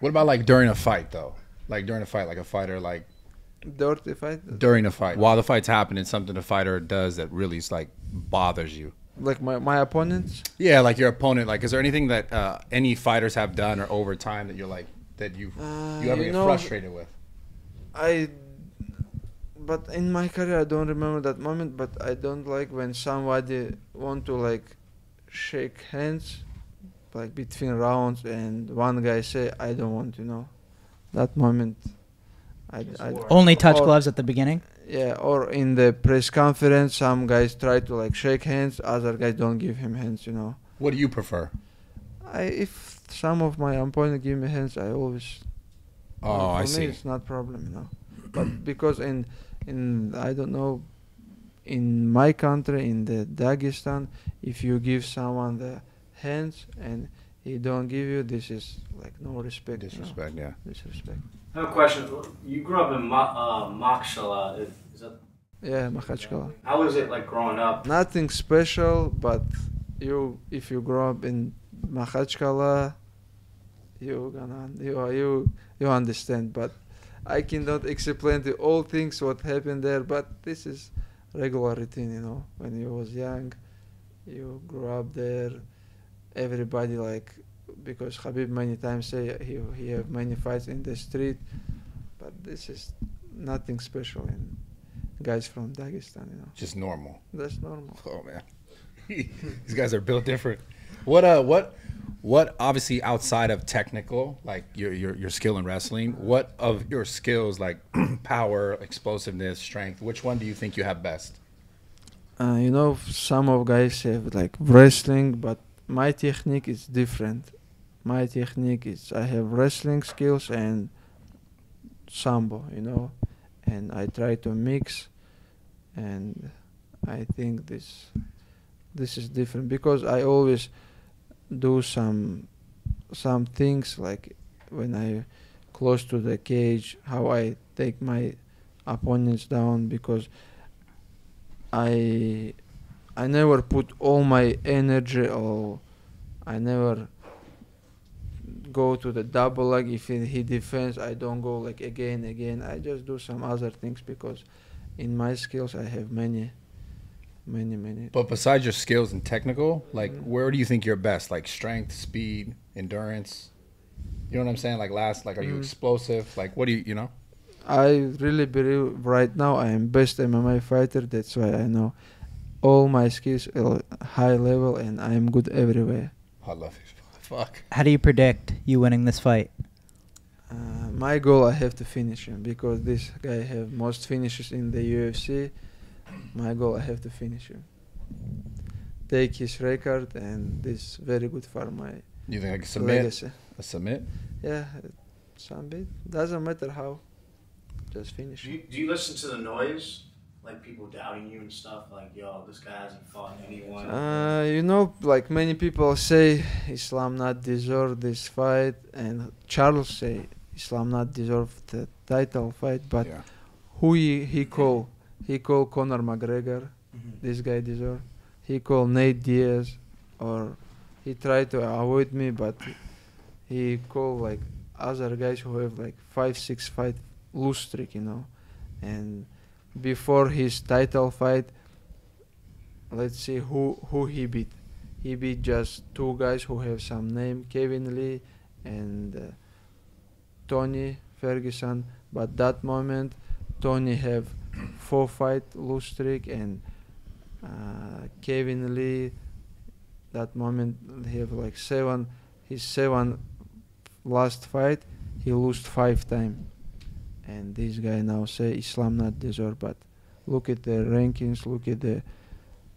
What about like during a fight though? Like during a fight, like a fighter like during the fight? During a fight. While the fight's happening, something the fighter does that really is like bothers you. Like my, my opponents? Yeah, like your opponent. Like is there anything that uh, any fighters have done or over time that you're like that you uh, you ever you get know, frustrated with? I but in my career I don't remember that moment, but I don't like when somebody want to like shake hands like between rounds and one guy say, I don't want, you know, that moment. I, I, Only touch or, gloves at the beginning? Yeah, or in the press conference, some guys try to like shake hands, other guys don't give him hands, you know. What do you prefer? I, if some of my opponents give me hands, I always... Oh, for I me, see. It's not a problem, you know. But because in, in, I don't know, in my country, in the Dagestan, if you give someone the hands and he don't give you, this is like no respect. Disrespect, no. yeah. Disrespect. I have a question. You grew up in Ma uh, Makhachkala. Is, is that? Yeah, Makhachkala. How was it like growing up? Nothing special, but you, if you grow up in Makhachkala, you gonna you you you understand. But I cannot explain the all things what happened there. But this is regular routine, you know. When you was young, you grew up there. Everybody like, because Khabib many times say he he have many fights in the street, but this is nothing special in guys from Dagestan, you know. Just normal. That's normal. Oh man, these guys are built different. What uh what what obviously outside of technical like your your your skill in wrestling, what of your skills like power, explosiveness, strength? Which one do you think you have best? Uh, you know, some of guys have like wrestling, but my technique is different. My technique is I have wrestling skills and sambo, you know, and I try to mix, and I think this this is different because I always do some some things like when I close to the cage, how I take my opponents down, because I I never put all my energy, or I never go to the double leg. If he, he defends, I don't go like again, again. I just do some other things because in my skills I have many, many, many. But besides your skills and technical, like mm-hmm. where do you think you're best? Like strength, speed, endurance? You know what I'm saying? Like last, like are mm-hmm. you explosive? Like what do you, you know? I really believe right now I am best M M A fighter. That's why I know all my skills are high level and I am good everywhere. I love it. Fuck. How do you predict you winning this fight? Uh, my goal, I have to finish him because this guy have most finishes in the U F C. My goal, I have to finish him. Take his record, and this very good for my You think I can submit? Legacy. A submit? Yeah, submit. Doesn't matter how. Just finish him. Do you, do you listen to the noise? Like people doubting you and stuff, like, yo, this guy hasn't fought anyone. Uh, you know, like many people say, Islam not deserve this fight, and Charles say, Islam not deserve the title fight, but yeah. who he, he call? He call Conor McGregor, mm-hmm. this guy deserve. He call Nate Diaz, or he tried to avoid me, but he call like other guys who have like five, six fight lose streak, you know, and before his title fight, let's see who who he beat. He beat just two guys who have some name, Kevin Lee and uh, Tony Ferguson. But that moment, Tony have four fight lose streak, and uh, Kevin Lee, that moment he have like seven. His seven last fight, he lost five times. And this guy now say Islam not deserve, but Look at the rankings, look at the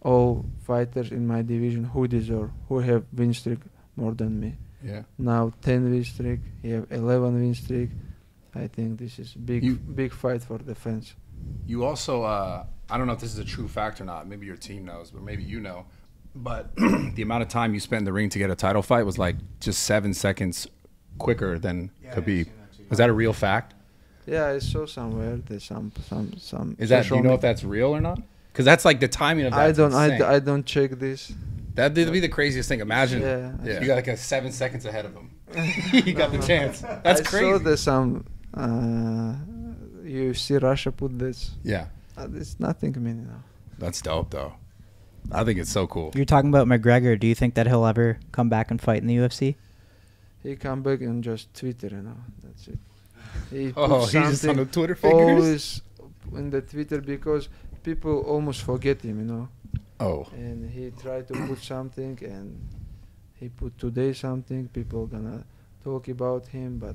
all fighters in my division who deserve, who have win streak more than me. Yeah. Now ten win streak, he have eleven win streak. I think this is big, you, big fight for the fans. You also, uh, I don't know if this is a true fact or not. Maybe your team knows, but maybe you know. But the amount of time you spent in the ring to get a title fight was like just seven seconds quicker than yeah, Khabib. That was that a real fact? Yeah, I saw somewhere that some some some. Is that, do you know if that's real or not? Because that's like the timing of that. I don't I, I don't check this. That would be the craziest thing. Imagine yeah, yeah. you got like a seven seconds ahead of him. you got no, the no. chance. That's I crazy. I saw that some. Uh, you see Russia put this. Yeah. Uh, it's nothing meaning. That's dope though. I think it's so cool. You're talking about McGregor. Do you think that he'll ever come back and fight in the U F C? He come back and just Twitter, you know. That's it. He oh, he's just on the Twitter fingers? Always in the Twitter because people almost forget him, you know. Oh. And he tried to put something and he put today something. People gonna talk about him, but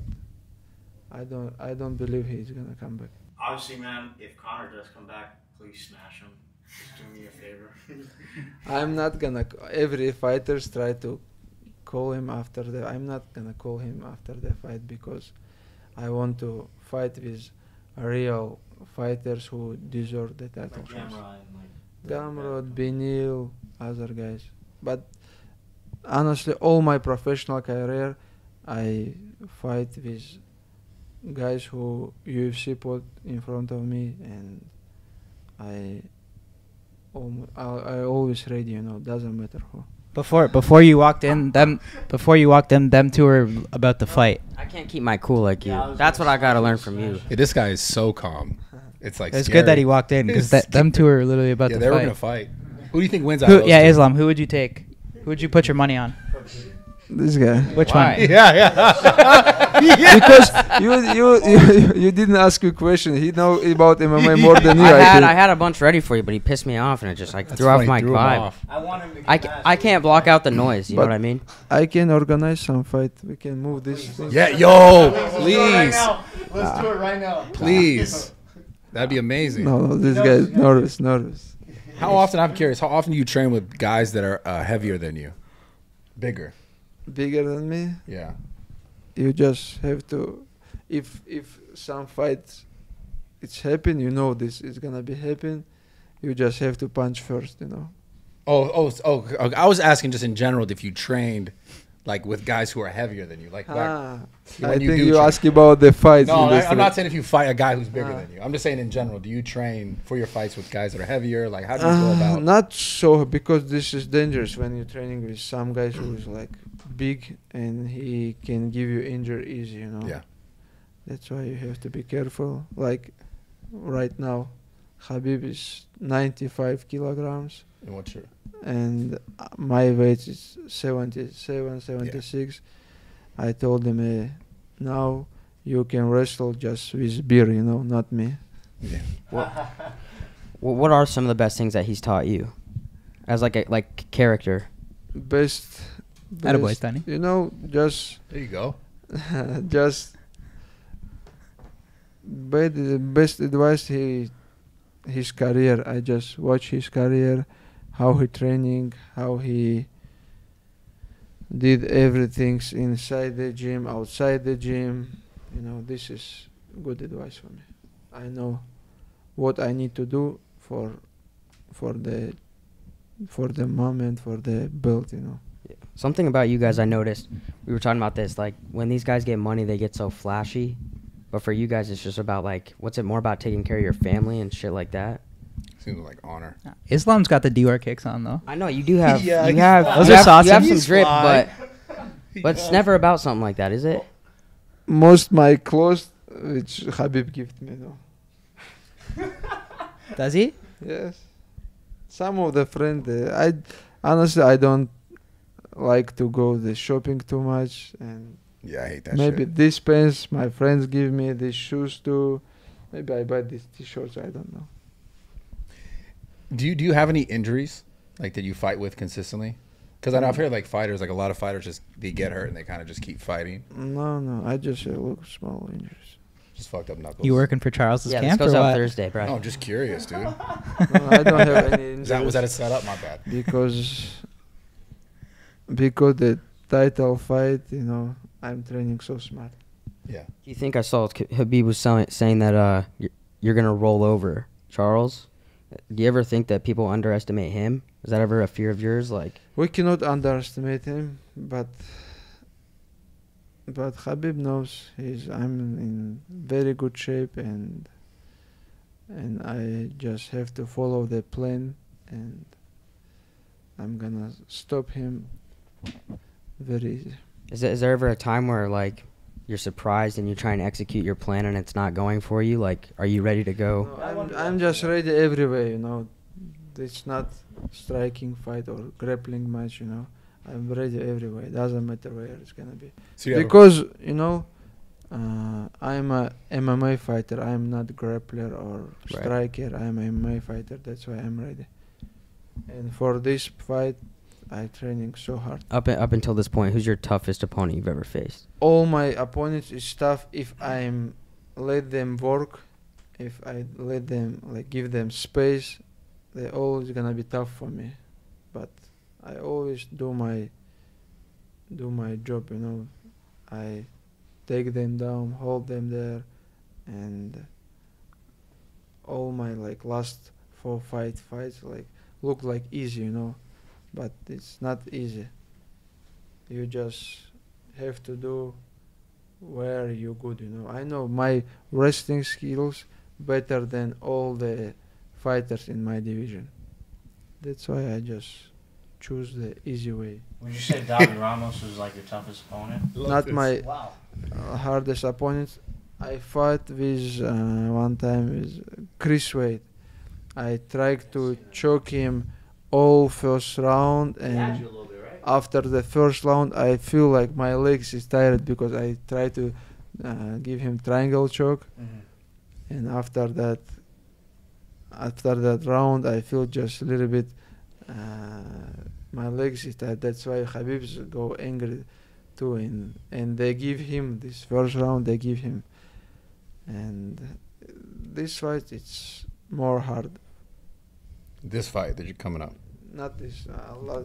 I don't I don't believe he's gonna come back. Obviously, man, if Conor does come back, please smash him. Just do me a favor. I'm not gonna, every fighters try to call him after the, I'm not gonna call him after the fight because I want to fight with real fighters who deserve the title. Like Gamrod, like Gamrod, Beneil, other guys. But honestly, all my professional career, I fight with guys who U F C put in front of me, and I, I, I always ready. You know, doesn't matter who. Before before you walked in, them before you walked in, them two were about to fight. I can't keep my cool like you. Yeah, that's what I gotta learn from you. Hey, this guy is so calm. It's like it's scary. Good that he walked in because that them two were literally about yeah, to fight. Yeah, they were gonna fight. Who do you think wins out? Who, of those yeah, two? Islam. Who would you take? Who would you put your money on? This guy. Which Why? One? Yeah, yeah. yeah. Because you, you you you didn't ask a question. He know about M M A more than you. I, I had think. I had a bunch ready for you, but he pissed me off and it just like That's threw off my threw vibe. Off. I want him to. I, ca I can't block out the noise. You but know what I mean? I can organize some fight. We can move this. Please. Thing. Yeah, yo, please. Let's do it right now. Please. That'd be amazing. No, no this no, guy's no. nervous, nervous. How often? I'm curious. How often do you train with guys that are uh, heavier than you, bigger? Bigger than me? Yeah. You just have to, if if some fights it's happen, you know this is gonna be happen. You just have to punch first, you know. Oh, oh, oh! I was asking just in general if you trained, like with guys who are heavier than you, like. Ah, like I you think you ask about the fights. No, I, I'm not saying if you fight a guy who's bigger ah. than you. I'm just saying in general. Do you train for your fights with guys that are heavier? Like how do you uh, go about? Not so because this is dangerous when you're training with some guys who is like. Big and he can give you injury easy, you know. Yeah, that's why you have to be careful. Like right now, Khabib is ninety-five kilograms. And what's your? And my weight is seventy-seven, seventy-six. Yeah. I told him, uh, now you can wrestle just with beer, you know, not me. Yeah. What? What are some of the best things that he's taught you, as like a like character? Best. Attaboy, Tony. You know, just there you go. just but the best advice he his career. I just watch his career, how he training, how he did everything inside the gym, outside the gym. You know, this is good advice for me. I know what I need to do for for the for the moment, for the belt, you know. Something about you guys I noticed, we were talking about this, like when these guys get money, they get so flashy. But for you guys, it's just about like, what's it more about taking care of your family and shit like that? Seems like honor. Islam's got the Dior kicks on though. I know, you do have, yeah, you have, those you are have, saucy. You have some drip, but, but it's never about something like that, is it? Most my clothes, which Khabib gives me though. Does he? Yes. Some of the friends, uh, I honestly, I don't like to go the shopping too much, and yeah, I hate that. Maybe shit. These pants my friends give me, these shoes too. Maybe I buy these t-shirts. I don't know. Do you do you have any injuries like that you fight with consistently? Because I know I've heard like fighters, like a lot of fighters, just they get hurt and they kind of just keep fighting. No, no, I just uh, look small injuries. Just fucked up knuckles. You working for Charles's yeah, camp this goes or what? Out Thursday, bro. No, I'm just curious, dude. No, I don't have any injuries. That was at a setup, my bad. Because, because the title fight, you know, I'm training so smart. Yeah. Do you think I saw Habib was saying that uh, you're going to roll over Charles? Do you ever think that people underestimate him? Is that ever a fear of yours? Like, we cannot underestimate him, but but Habib knows he's I'm in very good shape, and and I just have to follow the plan, and I'm gonna stop him very easy. Is there, is there ever a time where like you're surprised and you try and execute your plan and it's not going for you? Like, are you ready to go? No, I'm, I'm just ready every way, you know. It's not striking fight or grappling match, you know. I'm ready every way. It doesn't matter where it's going to be. So you because, you know, uh, I'm a M M A fighter. I'm not grappler or striker. Right. I'm an M M A fighter. That's why I'm ready. And for this fight, I'm training so hard. Up up until this point, who's your toughest opponent you've ever faced? All my opponents is tough if I'm let them work, if I let them, like, give them space. They're always gonna be tough for me, but I always do my do my job. You know, I take them down, hold them there, and all my like last four fight fights like look like easy, you know. But it's not easy. You just have to do where you're good, you know. I know my wrestling skills better than all the fighters in my division. That's why I just choose the easy way. Would you say David Ramos was like your toughest opponent? Not my wow. uh, hardest opponent. I fought with, uh, one time, with Chris Wade. I tried to choke him all first round, and bit, right? After the first round I feel like my legs is tired because I try to uh, give him triangle choke, mm-hmm. and after that after that round I feel just a little bit uh, my legs is tired. That's why Habib's go angry too, and and they give him this first round they give him, and this fight it's more hard. This fight that you're coming up. Not this. Uh, lot,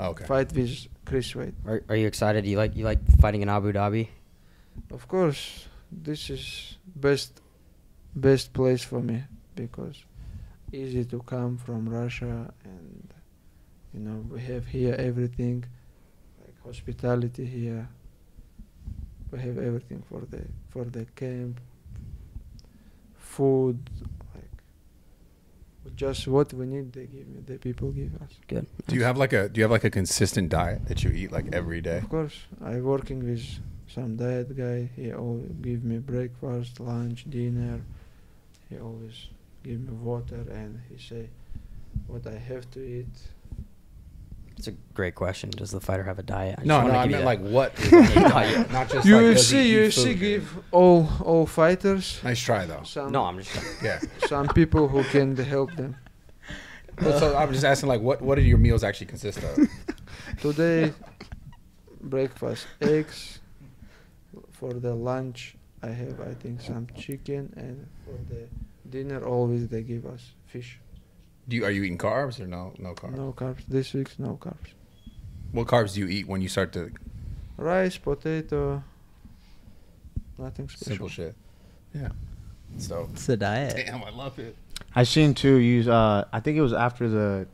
uh, okay. Fight with Chris Wade. Are, are you excited? You like you like fighting in Abu Dhabi? Of course, this is best best place for me because easy to come from Russia, and you know we have here everything, like hospitality here. We have everything for the for the camp, food. Just what we need, they give me. The people give us. Good. Do you have like a Do you have like a consistent diet that you eat like every day? Of course, I working with some diet guy. He always give me breakfast, lunch, dinner. He always give me water, and he say what I have to eat. It's a great question. Does the fighter have a diet? I no, no, I meant like what is diet, not just U F C, like U F C give all all fighters. Nice try though. Some, no, I'm just yeah. Some people who can help them. Well, so I'm just asking like what what do your meals actually consist of? Today, breakfast eggs. For the lunch, I have I think some chicken, and for the dinner always they give us fish. Do you, are you eating carbs or no? No carbs. No carbs. This week's no carbs. What carbs do you eat when you start to? Rice, potato. Nothing special. Simple shit. Yeah. So it's a diet. Damn, I love it. I seen too. You, uh, I think it was after the,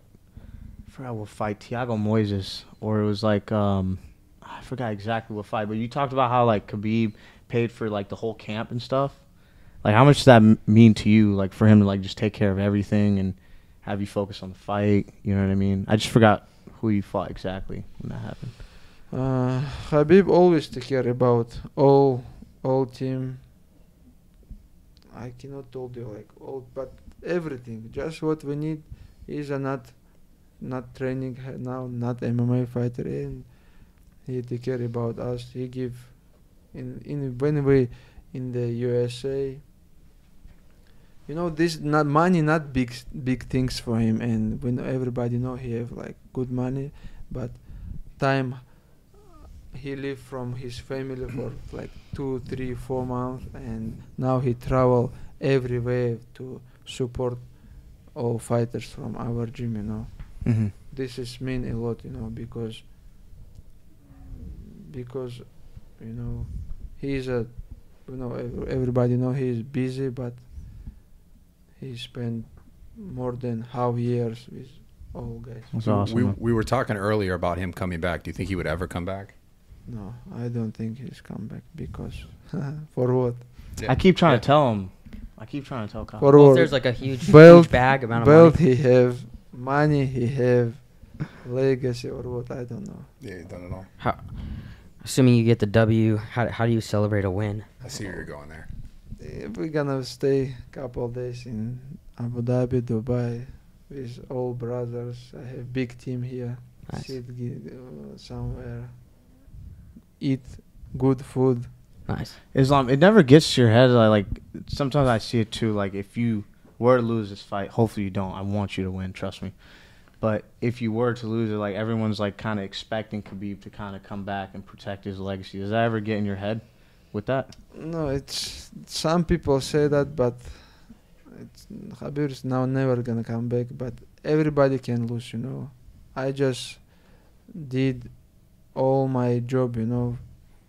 I forgot what fight, Thiago Moises, or it was like, um, I forgot exactly what fight, but you talked about how like Khabib paid for like the whole camp and stuff. Like, how much does that mean to you? Like, for him to like just take care of everything and have you focus on the fight, you know what I mean? I just forgot who you fought exactly when that happened. Uh, Habib always take care about all, all team. I cannot told you like all, but everything. Just what we need is a not, not training now, not M M A fighter, and he take care about us. He give in in when we in the U S A. You know, this not money, not big big things for him, and when everybody know he have like good money, but time he lived from his family for like two, three, four months, and now he travel everywhere to support all fighters from our gym, you know. Mm-hmm. This is mean a lot, you know, because because you know he's a you know ev everybody know he's busy, but he spent more than half years with all guys. That's awesome. We we were talking earlier about him coming back. Do you think he would ever come back? No, I don't think he's come back because for what? Yeah. I keep trying yeah. to tell him. I keep trying to tell Kyle. For well, what? If there's like a huge, belt, huge bag amount of belt money. He have money. He have legacy or what? I don't know. Yeah, you don't know. How, assuming you get the W, how how do you celebrate a win? I see where you're going there. If we're gonna stay a couple of days in Abu Dhabi, Dubai, with all brothers. I have big team here. Nice. Sit uh, somewhere. Eat good food. Nice. Islam, it never gets to your head. I, like, sometimes I see it too. Like, if you were to lose this fight, hopefully you don't. I want you to win. Trust me. But if you were to lose it, like, everyone's, like, kind of expecting Khabib to kind of come back and protect his legacy. Does that ever get in your head with that? No, it's... Some people say that, but... It's, Khabib is now never going to come back. But everybody can lose, you know. I just did all my job, you know.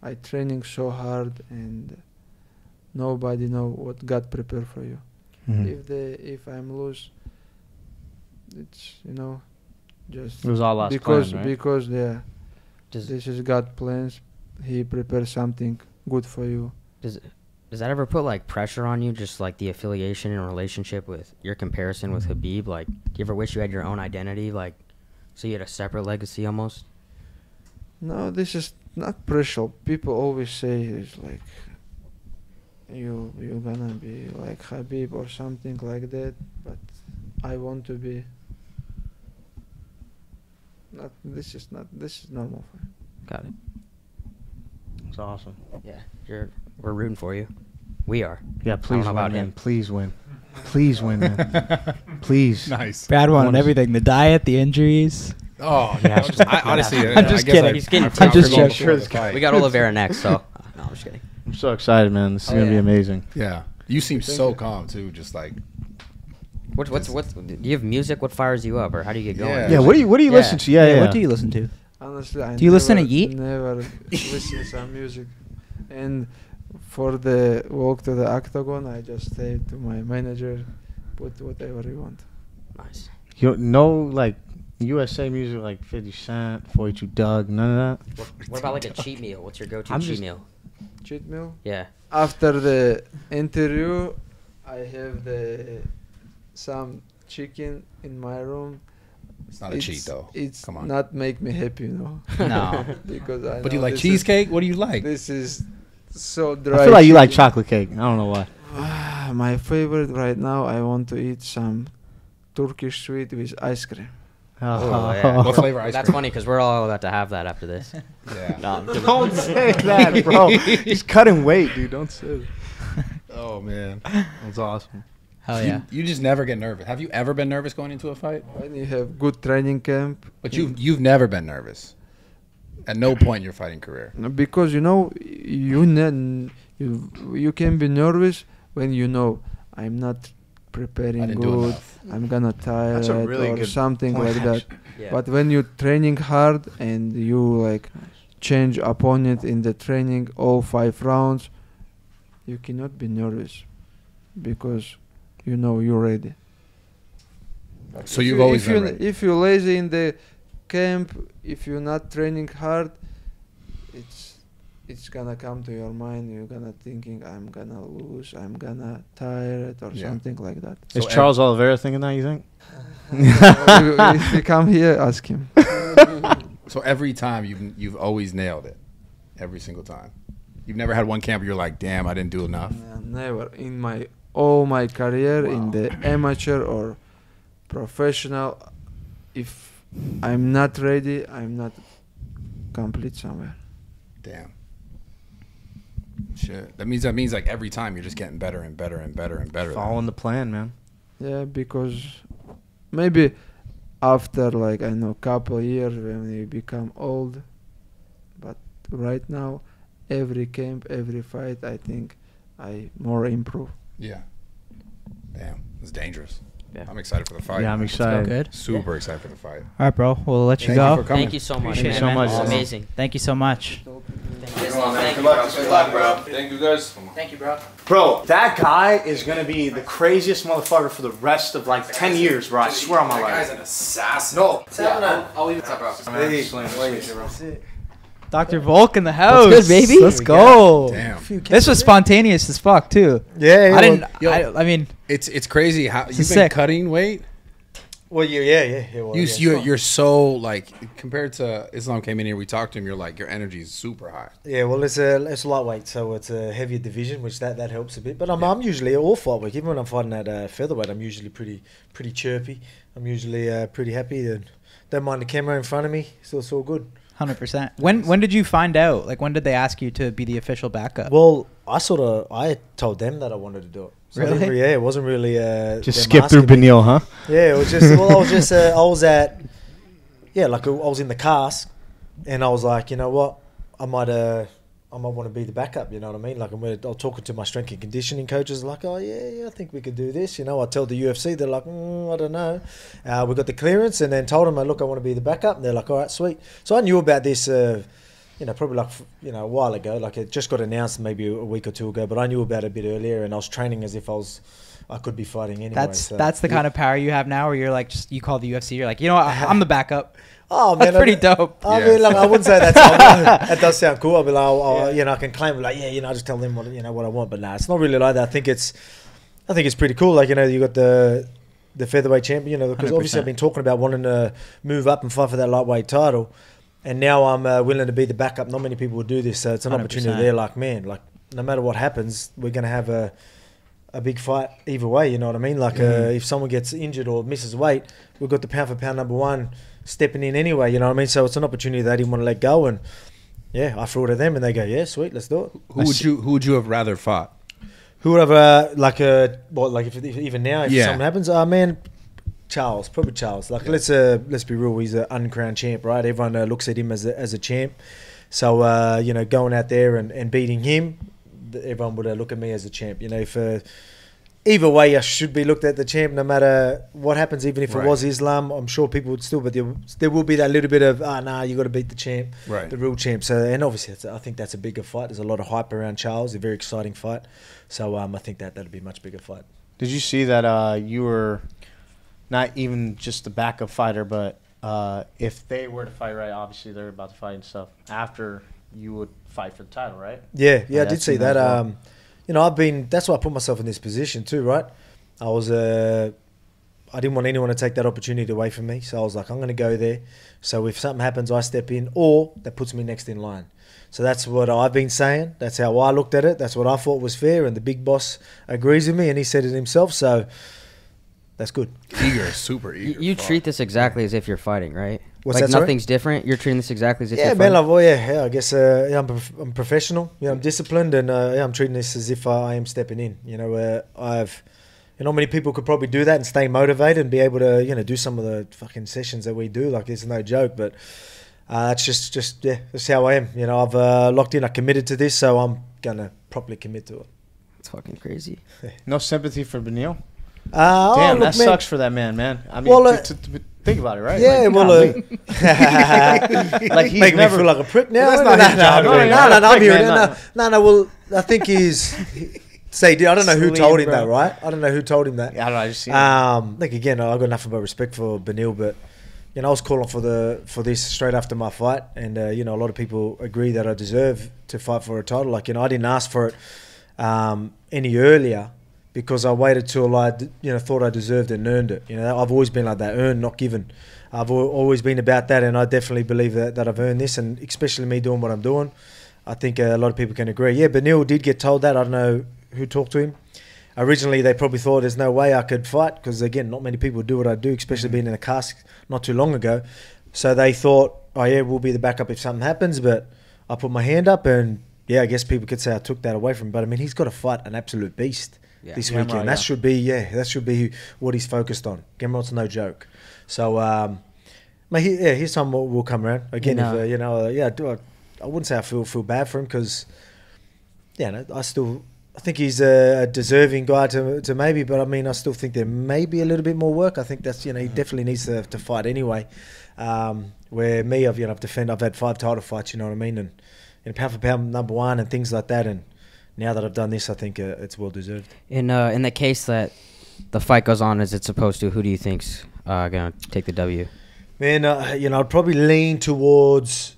I training so hard, and nobody know what God prepared for you. Mm-hmm. If they, if I'm loose, it's, you know, just it was all last because plan, right? because yeah, does this is God plans. He prepares something good for you. Does it, does that ever put like pressure on you? Just like the affiliation and relationship with your comparison with Khabib. Like, do you ever wish you had your own identity? Like, so you had a separate legacy almost. No, this is not pressure. People always say it's like you you're gonna be like Khabib or something like that, but I want to be not this is not this is normal for me. Got it. That's awesome. Yeah. You're we're rooting for you. We are. Yeah, please win, about him. Please win. Please win, man. Please. Nice. Bad one on everything. The diet, the injuries. Oh, yeah. I'm just, I, honestly, I'm yeah, just I kidding. I, He's kidding. I'm just joking. We got Oliveira next, so. No, I'm just kidding. I'm so excited, man. This is oh, going to yeah. be amazing. Yeah. You seem so calm, too, just like. What, what's, what's, do you have music? What fires you up, or how do you get going? Yeah, yeah, what do you, what do you yeah. listen to? Yeah, yeah, yeah, what do you listen to? Honestly, I do you never, listen to Yeet? Never listen to some music. And for the walk to the octagon, I just say to my manager, put whatever you want. Nice. You don't know, like, U S A music, like fifty cent, forty-two Doug, none of that. What, what about like a cheat meal? What's your go-to cheat meal? Cheat meal? Yeah. After the interview, I have the some chicken in my room. It's not it's, a cheat though. It's Come on. Not make me happy, you know. No. Because I. But know do you like cheesecake? Is, what do you like? This is so dry. I feel like chicken. You like chocolate cake. I don't know why. Uh, my favorite right now. I want to eat some Turkish sweet with ice cream. Oh, oh yeah. What flavor ice That's cream? Funny because we're all about to have that after this. Yeah. No, don't say that, bro. He's cutting weight, dude. Don't say that. Oh, man. That's awesome. Hell yeah. You, you just never get nervous. Have you ever been nervous going into a fight? When you have good training camp. But you've, you've never been nervous at no point in your fighting career. Because, you know, you, you, you can be nervous when you know I'm not preparing good, I'm gonna tired really or something point. Like that. Yeah. But when you're training hard and you like change opponent in the training all five rounds, you cannot be nervous because you know you're ready. But so you've you, always if been you, ready. If you're lazy in the camp, if you're not training hard, it's it's gonna come to your mind. You're gonna thinking, I'm gonna lose, I'm gonna tire it or yeah. something like that. Is so Charles Oliveira thinking that, you think? If you come here, ask him. So every time you've you've always nailed it, every single time. You've never had one camp where you're like, damn, I didn't do enough. Yeah, never in my all my career wow. in the amateur or professional. If I'm not ready, I'm not complete somewhere. Damn. Shit. That means that means like every time you're just getting better and better and better and better. Following the plan, man. Yeah, because maybe after like I know couple years when you become old, but right now, every camp, every fight, I think I more improve. Yeah. Damn, it's dangerous. Yeah. I'm excited for the fight. Yeah, I'm excited. Good. Super yeah. excited for the fight. All right, bro. We'll let you Thank go. You Thank you so much. Appreciate Thank you so much. Awesome. Amazing. Thank you so much. Thank you, on, Thank Good you, luck. Good luck, bro. Thank you, guys. Thank you, bro. Bro, that guy is going to be the craziest motherfucker for the rest of like ten years, bro. I swear on my life. That guy's an assassin. No. Yeah, I'll, I'll leave it up, bro. Hey, that's it. Doctor Volk in the house. What's good, baby? Let's go. go. Damn. This was spontaneous as fuck, too. Yeah. yeah I didn't. Yo, I, I mean, it's it's crazy how you've been sick. cutting weight. Well, you, yeah, yeah, yeah. Well, you, yeah, you, you're so like compared to Islam came in here. We talked to him. You're like your energy is super high. Yeah. Well, it's a it's a lightweight, so it's a heavier division, which that that helps a bit. But I'm yeah. I'm usually all fight week, even when I'm fighting at uh, featherweight, I'm usually pretty pretty chirpy. I'm usually uh, pretty happy and don't mind the camera in front of me, so it's all good. one hundred percent. When when did you find out? Like, when did they ask you to be the official backup? Well, I sort of, I told them that I wanted to do it. So really? really? Yeah, it wasn't really. Uh, just skip through Beneil, huh? Yeah, it was just, well, I was just, uh, I was at, yeah, like I was in the cast and I was like, you know what? I might, uh, I might want to be the backup, you know what I mean? Like, I'm, I'm talking to my strength and conditioning coaches, like, oh, yeah, yeah, I think we could do this. You know, I tell the U F C, they're like, mm, I don't know. Uh, we got the clearance and then told them, oh, look, I want to be the backup. And they're like, all right, sweet. So I knew about this, uh, you know, probably like, you know, a while ago. Like, it just got announced maybe a week or two ago, but I knew about it a bit earlier and I was training as if I was... I could be fighting anyway. That's so. that's the kind of power you have now, where you're like, just you call the U F C, you're like, you know what, I'm the backup. Oh man, that's pretty dope. I yeah. mean, like, I wouldn't say that's that does sound cool. I'll be like, I'll, I'll, yeah. you know, I can claim like, yeah, you know, I just tell them what you know what I want. But nah, it's not really like that. I think it's, I think it's pretty cool. Like you know, you got the the featherweight champion, you know, because one hundred percent. Obviously I've been talking about wanting to move up and fight for that lightweight title, and now I'm uh, willing to be the backup. Not many people would do this, so it's an one hundred percent. Opportunity there. Like man, like no matter what happens, we're gonna have a. A big fight either way, you know what I mean? Like mm-hmm. uh, if someone gets injured or misses weight, we've got the pound for pound number one stepping in anyway, you know what I mean? So it's an opportunity they didn't want to let go, and yeah, I threw it at them and they go, yeah, sweet, let's do it. Who I would you Who would you have rather fought? Who would have uh, like a what? Like if, if even now if yeah. something happens, oh man, Charles, probably Charles. Like yeah. let's uh, let's be real, he's an uncrowned champ, right? Everyone uh, looks at him as a, as a champ, so uh, you know going out there and, and beating him. Everyone would uh, look at me as a champ, you know. If uh, either way, I should be looked at the champ, no matter what happens. Even if right. it was Islam, I'm sure people would still. But there, there will be that little bit of ah, oh, nah, you got to beat the champ, right. the real champ. So, and obviously, that's, I think that's a bigger fight. There's a lot of hype around Charles. A very exciting fight. So, um, I think that that'd be a much bigger fight. Did you see that? Uh, you were not even just the backup fighter, but uh, if they were to fight right, obviously they're about to fight and stuff after. You would fight for the title, right? Yeah, yeah, I did see that. Um, you know, I've been. That's why I put myself in this position too, right? I was. Uh, I didn't want anyone to take that opportunity away from me, so I was like, I'm going to go there. So if something happens, I step in, or that puts me next in line. So that's what I've been saying. That's how I looked at it. That's what I thought was fair, and the big boss agrees with me, and he said it himself. So that's good. Eager, super eager. You, you treat this exactly as if you're fighting, right? What's like that, nothing's sorry? different. You're treating this exactly as if. Yeah, man. Like, well, yeah, yeah. I guess uh, yeah, I'm, prof I'm professional. Yeah, I'm disciplined, and uh, yeah, I'm treating this as if I, I am stepping in. You know, uh, I've. You know, many people could probably do that and stay motivated and be able to, you know, do some of the fucking sessions that we do. Like, it's no joke, but uh, it's just, just yeah, that's how I am. You know, I've uh, locked in. I committed to this, so I'm gonna properly commit to it. It's fucking crazy. Yeah. No sympathy for Beneil. Uh, Damn, oh, look, that man. sucks for that man, man. I mean. Well, uh, think about it, right? Yeah, like, well, uh, like he's making never, me feel like a prick now. Well, that's not no, no, no, no, no, no, no, no, no. Well, I think he's. Say, dude, I don't know who told him that, right? I don't know who told him that. Yeah, I don't know. I just um, like again, I got nothing but respect for Beneil, but you know, I was calling for the for this straight after my fight, and uh, you know, a lot of people agree that I deserve to fight for a title. Like you know, I didn't ask for it um, any earlier. Because I waited till I, you know, thought I deserved it and earned it. You know, I've always been like that, earned, not given. I've always been about that, and I definitely believe that, that I've earned this, and especially me doing what I'm doing. I think a lot of people can agree. Yeah, Beneil did get told that. I don't know who talked to him. Originally, they probably thought there's no way I could fight because, again, not many people do what I do, especially being in a cast not too long ago. So they thought, oh, yeah, we'll be the backup if something happens, but I put my hand up, and, yeah, I guess people could say I took that away from him. But, I mean, he's got to fight an absolute beast. Yeah. This weekend, Gemara, that yeah. should be yeah, that should be what he's focused on. Gamrot's no joke, so um, mate, he, yeah, his time will, will come around again. You know, if, uh, you know uh, yeah, I, do, I, I wouldn't say I feel feel bad for him, because yeah, no, I still I think he's a deserving guy to to maybe, but I mean, I still think there may be a little bit more work. I think that's, you know, he definitely needs to to fight anyway. Um, where me, I've you know I've defended, I've had five title fights, you know what I mean, and and pound for pound number one and things like that. And now that I've done this, I think uh, it's well deserved. In uh, in the case that the fight goes on as it's supposed to, who do you think's uh, gonna take the W? Man, uh, you know, I'd probably lean towards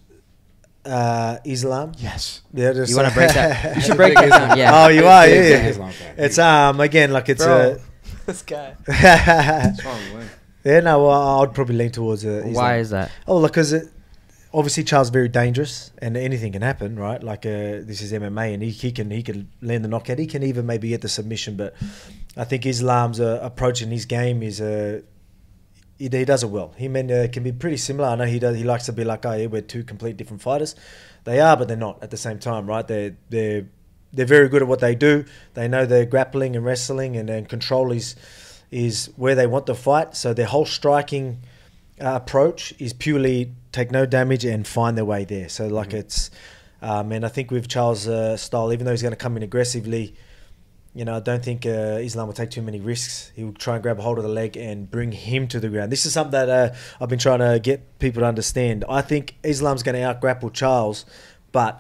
uh, Islam. Yes. Yeah, just you want to break that? You should break Islam. Yeah. Oh, you are. Yeah. yeah. Islam fan. It's um again like it's a uh, this guy. What's wrong with him? Yeah, no, well, I'd probably lean towards uh, Islam. Why is that? Oh, look, because it, obviously Charles is very dangerous, and anything can happen, right? Like uh, this is M M A, and he, he can he can land the knockout. He can even maybe get the submission, but I think Islam's uh, approach in his game is a. Uh, He, he does it well. Him and uh, can be pretty similar. I know he does. He likes to be like, oh, yeah, we're two complete different fighters. They are, but they're not at the same time, right? They're they're they're very good at what they do. They know their grappling and wrestling, and, and control is is where they want to fight. So their whole striking uh, approach is purely take no damage and find their way there. So like mm-hmm. it's, um, and I think with Charles' uh, style, even though he's going to come in aggressively. You know, I don't think uh, Islam will take too many risks. He will try and grab a hold of the leg and bring him to the ground. This is something that uh, I've been trying to get people to understand. I think Islam's going to out-grapple Charles, but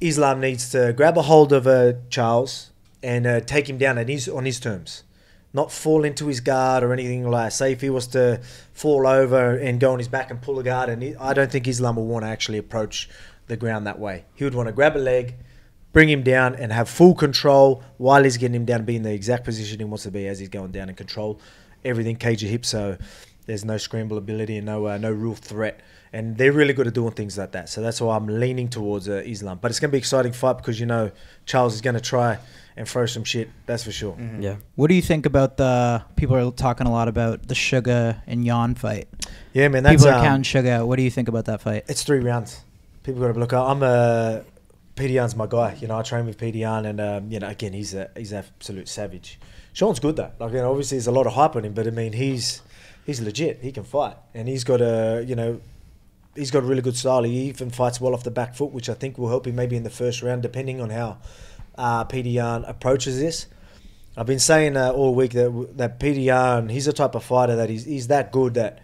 Islam needs to grab a hold of uh, Charles and uh, take him down at his, on his terms. Not fall into his guard or anything like that. Say if he was to fall over and go on his back and pull a guard, and he, I don't think Islam will want to actually approach the ground that way. He would want to grab a leg, bring him down, and have full control while he's getting him down, be in the exact position he wants to be as he's going down, and control everything, cage your hips, so there's no scrambleability and no uh, no real threat. And they're really good at doing things like that. So that's why I'm leaning towards uh, Islam. But it's going to be an exciting fight because, you know, Charles is going to try and throw some shit. That's for sure. Mm-hmm. Yeah. What do you think about the – people are talking a lot about the Sugar and Yan fight. Yeah, man. That's, people are um, counting Sugar out. What do you think about that fight? It's three rounds. People got to look out. I'm a – Petr Yan's my guy, you know. I train with Petr Yan, and um, you know, again, he's a he's an absolute savage. Sean's good though. Like, you know, obviously there's a lot of hype on him, but I mean, he's he's legit. He can fight, and he's got a you know, he's got a really good style. He even fights well off the back foot, which I think will help him maybe in the first round, depending on how uh, Petr Yan approaches this. I've been saying uh, all week that that Petr Yan, he's a type of fighter that he's he's that good that.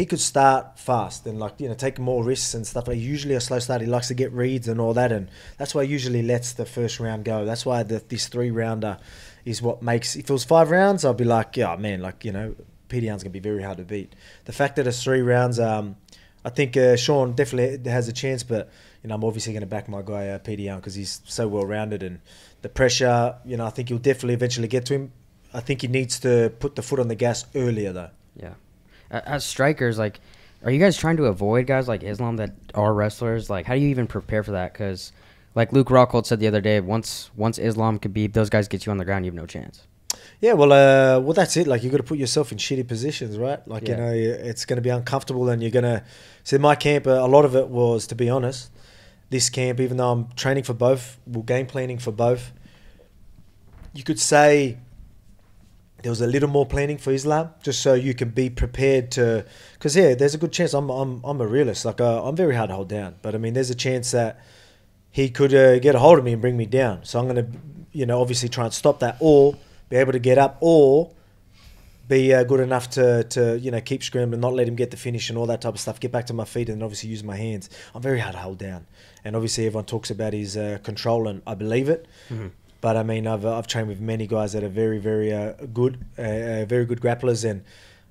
He could start fast and, like, you know, take more risks and stuff. Like, usually a slow start, he likes to get reads and all that, and that's why he usually lets the first round go. That's why the, this three rounder is what makes. If it was five rounds, I'd be like, yeah, man, like, you know, Petr Yan's gonna be very hard to beat. The fact that it's three rounds, um, I think uh, Sean definitely has a chance, but you know, I'm obviously gonna back my guy uh, Petr Yan because he's so well rounded, and the pressure. You know, I think he'll definitely eventually get to him. I think he needs to put the foot on the gas earlier though. Yeah. As strikers, like, are you guys trying to avoid guys like Islam that are wrestlers? Like, how do you even prepare for that? Because, like Luke Rockhold said the other day, once once Islam could be, those guys get you on the ground, you have no chance. Yeah, well, uh, well, that's it. Like, you got to put yourself in shitty positions, right? Like, yeah. You know, it's going to be uncomfortable, and you're going to. So my camp, uh, a lot of it was, to be honest, this camp. Even though I'm training for both, well, game planning for both, you could say. There was a little more planning for Islam, just so you can be prepared to, because yeah, there's a good chance. I'm I'm I'm a realist. Like uh, I'm very hard to hold down, but I mean, there's a chance that he could uh, get a hold of me and bring me down. So I'm gonna, you know, obviously try and stop that, or be able to get up, or be uh, good enough to to you know keep scrambling, not let him get the finish and all that type of stuff. Get back to my feet and obviously use my hands. I'm very hard to hold down, and obviously everyone talks about his uh, control, and I believe it. Mm-hmm. But I mean, I've I've trained with many guys that are very, very uh, good, uh, very good grapplers, and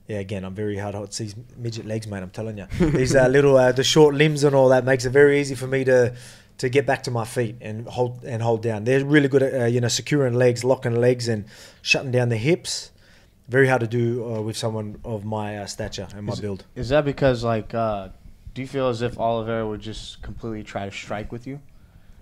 yeah, again, I'm very hard. It's these midget legs, mate. I'm telling you, these uh, little uh, the short limbs and all that makes it very easy for me to to get back to my feet and hold and hold down. They're really good at uh, you know securing legs, locking legs, and shutting down the hips. Very hard to do uh, with someone of my uh, stature and my is, build. Is that because like, uh, do you feel as if Oliveira would just completely try to strike with you?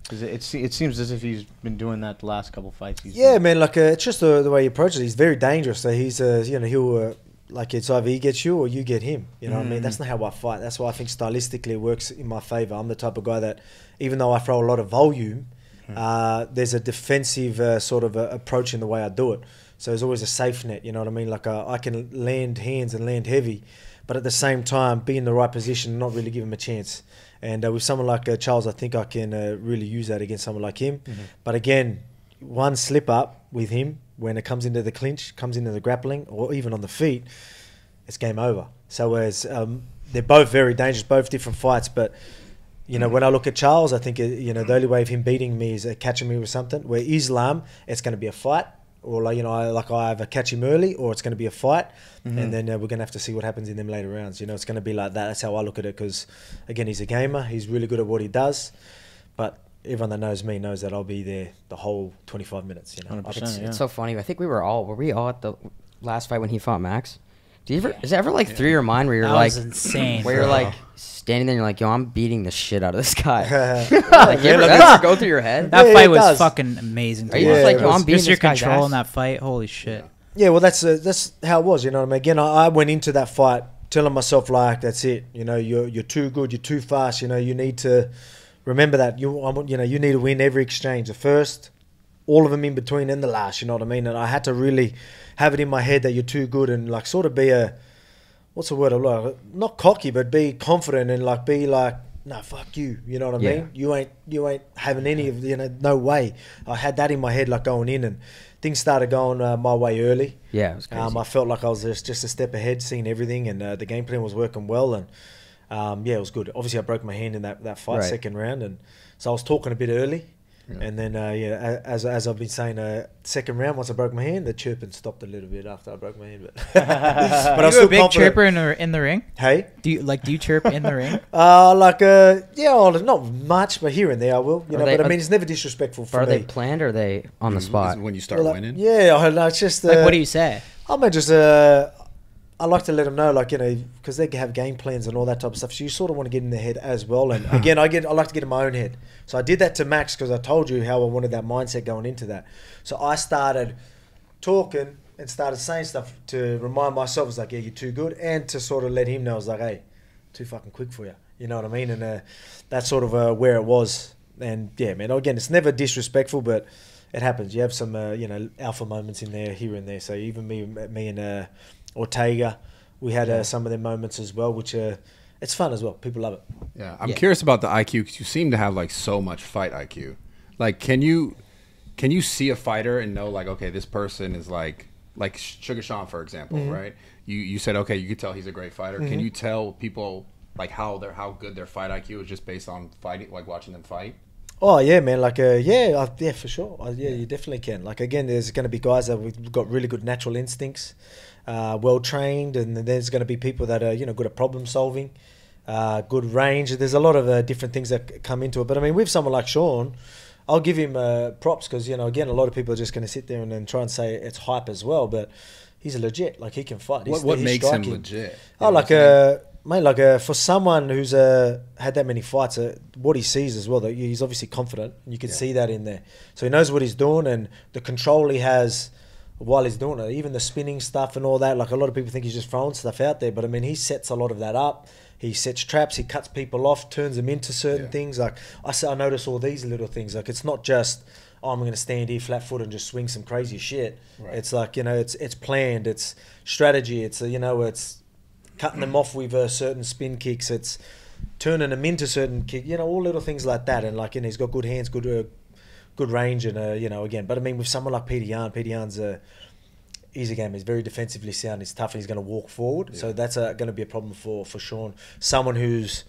Because it, it, it seems as if he's been doing that the last couple of fights. He's yeah, done. man, like uh, it's just the, the way he approaches it. He's very dangerous. So he's, uh, you know, he'll, uh, like it's either he gets you or you get him. You know mm. what I mean? That's not how I fight. That's why I think stylistically it works in my favor. I'm the type of guy that, even though I throw a lot of volume, mm. uh, there's a defensive uh, sort of uh, approach in the way I do it. So there's always a safe net, you know what I mean? Like uh, I can land hands and land heavy, but at the same time, be in the right position and not really give him a chance. And uh, with someone like uh, Charles, I think I can uh, really use that against someone like him. Mm-hmm. But again, one slip up with him when it comes into the clinch, comes into the grappling, or even on the feet, it's game over. So whereas um, they're both very dangerous, both different fights. But, you know, mm-hmm. when I look at Charles, I think, you know, the only way of him beating me is uh, catching me with something. Where Islam, it's going to be a fight. Or like, you know, I, like I either catch him early or it's going to be a fight. Mm-hmm. And then uh, we're going to have to see what happens in them later rounds. You know, it's going to be like that. That's how I look at it because, again, he's a gamer. He's really good at what he does. But everyone that knows me knows that I'll be there the whole twenty-five minutes. You know, it's, yeah. it's so funny. I think we were all, were we all at the last fight when he fought Max? Do you ever, yeah. Is it ever like yeah. through your mind where you're that like, was insane, where you're like standing there and you're like, yo, I'm beating the shit out of this guy. Like, you ever, that go through your head? That yeah, fight was does. fucking amazing. To Are you yeah, just like, yo, I'm beating just this guy's ass? Your control in that fight, holy shit. Yeah, well, that's uh, that's how it was. You know what I mean? Again, I, I went into that fight telling myself like, that's it. You know, you're you're too good, you're too fast. You know, you need to remember that. You I'm, you know, you need to win every exchange, the first, all of them in between, and the last. You know what I mean? And I had to really have it in my head that you're too good and like sort of be a, what's the word of like, not cocky, but be confident and like be like, no, fuck you. You know what I yeah. mean? You ain't, you ain't having any of, you know, no way. I had that in my head like going in, and things started going uh, my way early. Yeah, it was crazy. Um, I felt like I was just, just a step ahead, seeing everything, and uh, the game plan was working well, and um, yeah, it was good. Obviously I broke my hand in that, that fight, right. second round, and so I was talking a bit early. Yeah. And then, uh, yeah, as as I've been saying, uh, second round, once I broke my hand, the chirping stopped a little bit after I broke my hand. But, but I was still a big confident. Chirper in the in the ring. Hey, do you like do you chirp in the ring? Uh, like uh, yeah, well, not much, but here and there I will. You are know, they, but I mean, it's never disrespectful for are me. Are they planned or are they on the spot? Is when you start well, like, winning? Yeah, no, it's just. Uh, like, what do you say? I mean, just uh, I like to let them know, like, you know, because they have game plans and all that type of stuff. So you sort of want to get in their head as well. And again, I get, I like to get in my own head. So I did that to Max because I told you how I wanted that mindset going into that. So I started talking and started saying stuff to remind myself. I was like, yeah, you're too good. And to sort of let him know, I was like, hey, too fucking quick for you. You know what I mean? And uh, that's sort of uh, where it was. And yeah, man, again, it's never disrespectful, but it happens. You have some, uh, you know, alpha moments in there, here and there. So even me, me and... Uh, Ortega, we had uh, some of their moments as well, which uh, it's fun as well. People love it. Yeah, I'm yeah. curious about the I Q because you seem to have like so much fight I Q. Like, can you can you see a fighter and know like, okay, this person is like like Sugar Sean, for example, mm-hmm. right? You you said okay, you could tell he's a great fighter. Mm-hmm. Can you tell people like how their how good their fight I Q is just based on fighting, like watching them fight? Oh yeah, man. Like uh, yeah, I, yeah, for sure. I, yeah, yeah, you definitely can. Like again, there's going to be guys that we've got really good natural instincts. Uh, well trained, and there's going to be people that are, you know, good at problem solving, uh, good range. There's a lot of uh, different things that come into it. But I mean, with someone like Sean, I'll give him uh, props because, you know, again, a lot of people are just going to sit there and, and try and say it's hype as well. But he's legit. Like he can fight. He's, what what he's makes striking. Him legit? Oh, like a uh, mate, like uh, for someone who's uh, had that many fights, uh, what he sees as well. That he's obviously confident. You can yeah. see that in there. So he knows what he's doing and the control he has. While he's doing it, even the spinning stuff and all that, like a lot of people think he's just throwing stuff out there, but I mean, he sets a lot of that up. He sets traps, he cuts people off, turns them into certain yeah. things. Like I, I notice all these little things. Like it's not just, oh, I'm going to stand here flat foot and just swing some crazy shit. Right. It's like, you know, it's it's planned, it's strategy, it's, you know, it's cutting them off with uh, certain spin kicks, it's turning them into certain kicks, you know, all little things like that. And like, you know, he's got good hands, good. Uh, Good range and, uh, you know, again. But, I mean, with someone like Petr Yan, Petr Yan's a, he's a game. He's very defensively sound. He's tough and he's going to walk forward. Yeah. So that's going to be a problem for, for Sean. Someone who's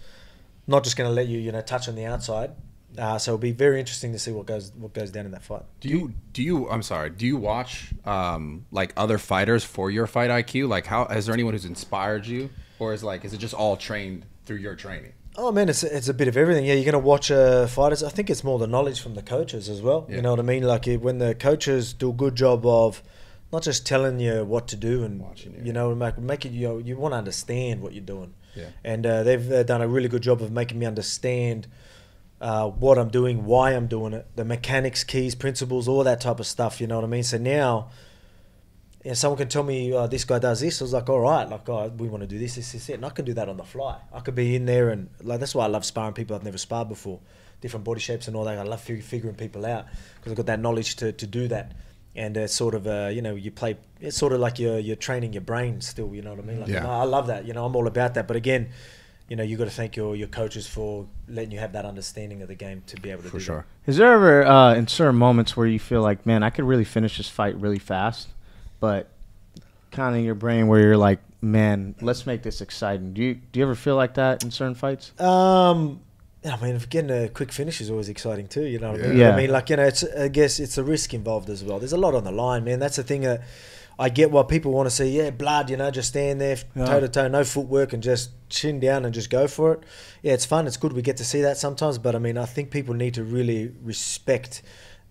not just going to let you, you know, touch on the outside. Uh, so it'll be very interesting to see what goes what goes down in that fight. Do you, do you I'm sorry, do you watch, um, like, other fighters for your fight I Q? Like, how is there anyone who's inspired you? Or is, like, is it just all trained through your training? Oh, man, it's, it's a bit of everything. Yeah, you're going to watch uh, fighters. I think it's more the knowledge from the coaches as well. Yeah. You know what I mean? Like when the coaches do a good job of not just telling you what to do and, watching you. You know, make, make it, you know, you want to understand what you're doing. Yeah. And uh, they've uh, done a really good job of making me understand uh, what I'm doing, why I'm doing it, the mechanics, keys, principles, all that type of stuff. You know what I mean? So now... Yeah, someone can tell me oh, this guy does this. I was like, all right, like oh, we want to do this, this, this, it. And I can do that on the fly. I could be in there, and like that's why I love sparring people I've never sparred before, different body shapes and all that. I love figuring people out because I've got that knowledge to to do that. And it's sort of uh, you know, you play. It's sort of like you're you're training your brain still. You know what I mean? Like, yeah. I love that. You know, I'm all about that. But again, you know, you got to thank your your coaches for letting you have that understanding of the game to be able to for do sure. That. Is there ever uh, in certain moments where you feel like, man, I could really finish this fight really fast, but kind of in your brain where you're like, man, let's make this exciting. Do you do you ever feel like that in certain fights? Um, I mean, getting a quick finish is always exciting too. You know what yeah. I mean? Yeah. I mean, like, you know, it's, I guess it's the risk involved as well. There's a lot on the line, man. That's the thing that I get what people want to see. Yeah, blood, you know, just stand there yeah. toe to toe, no footwork, and just chin down and just go for it. Yeah, it's fun. It's good. We get to see that sometimes. But I mean, I think people need to really respect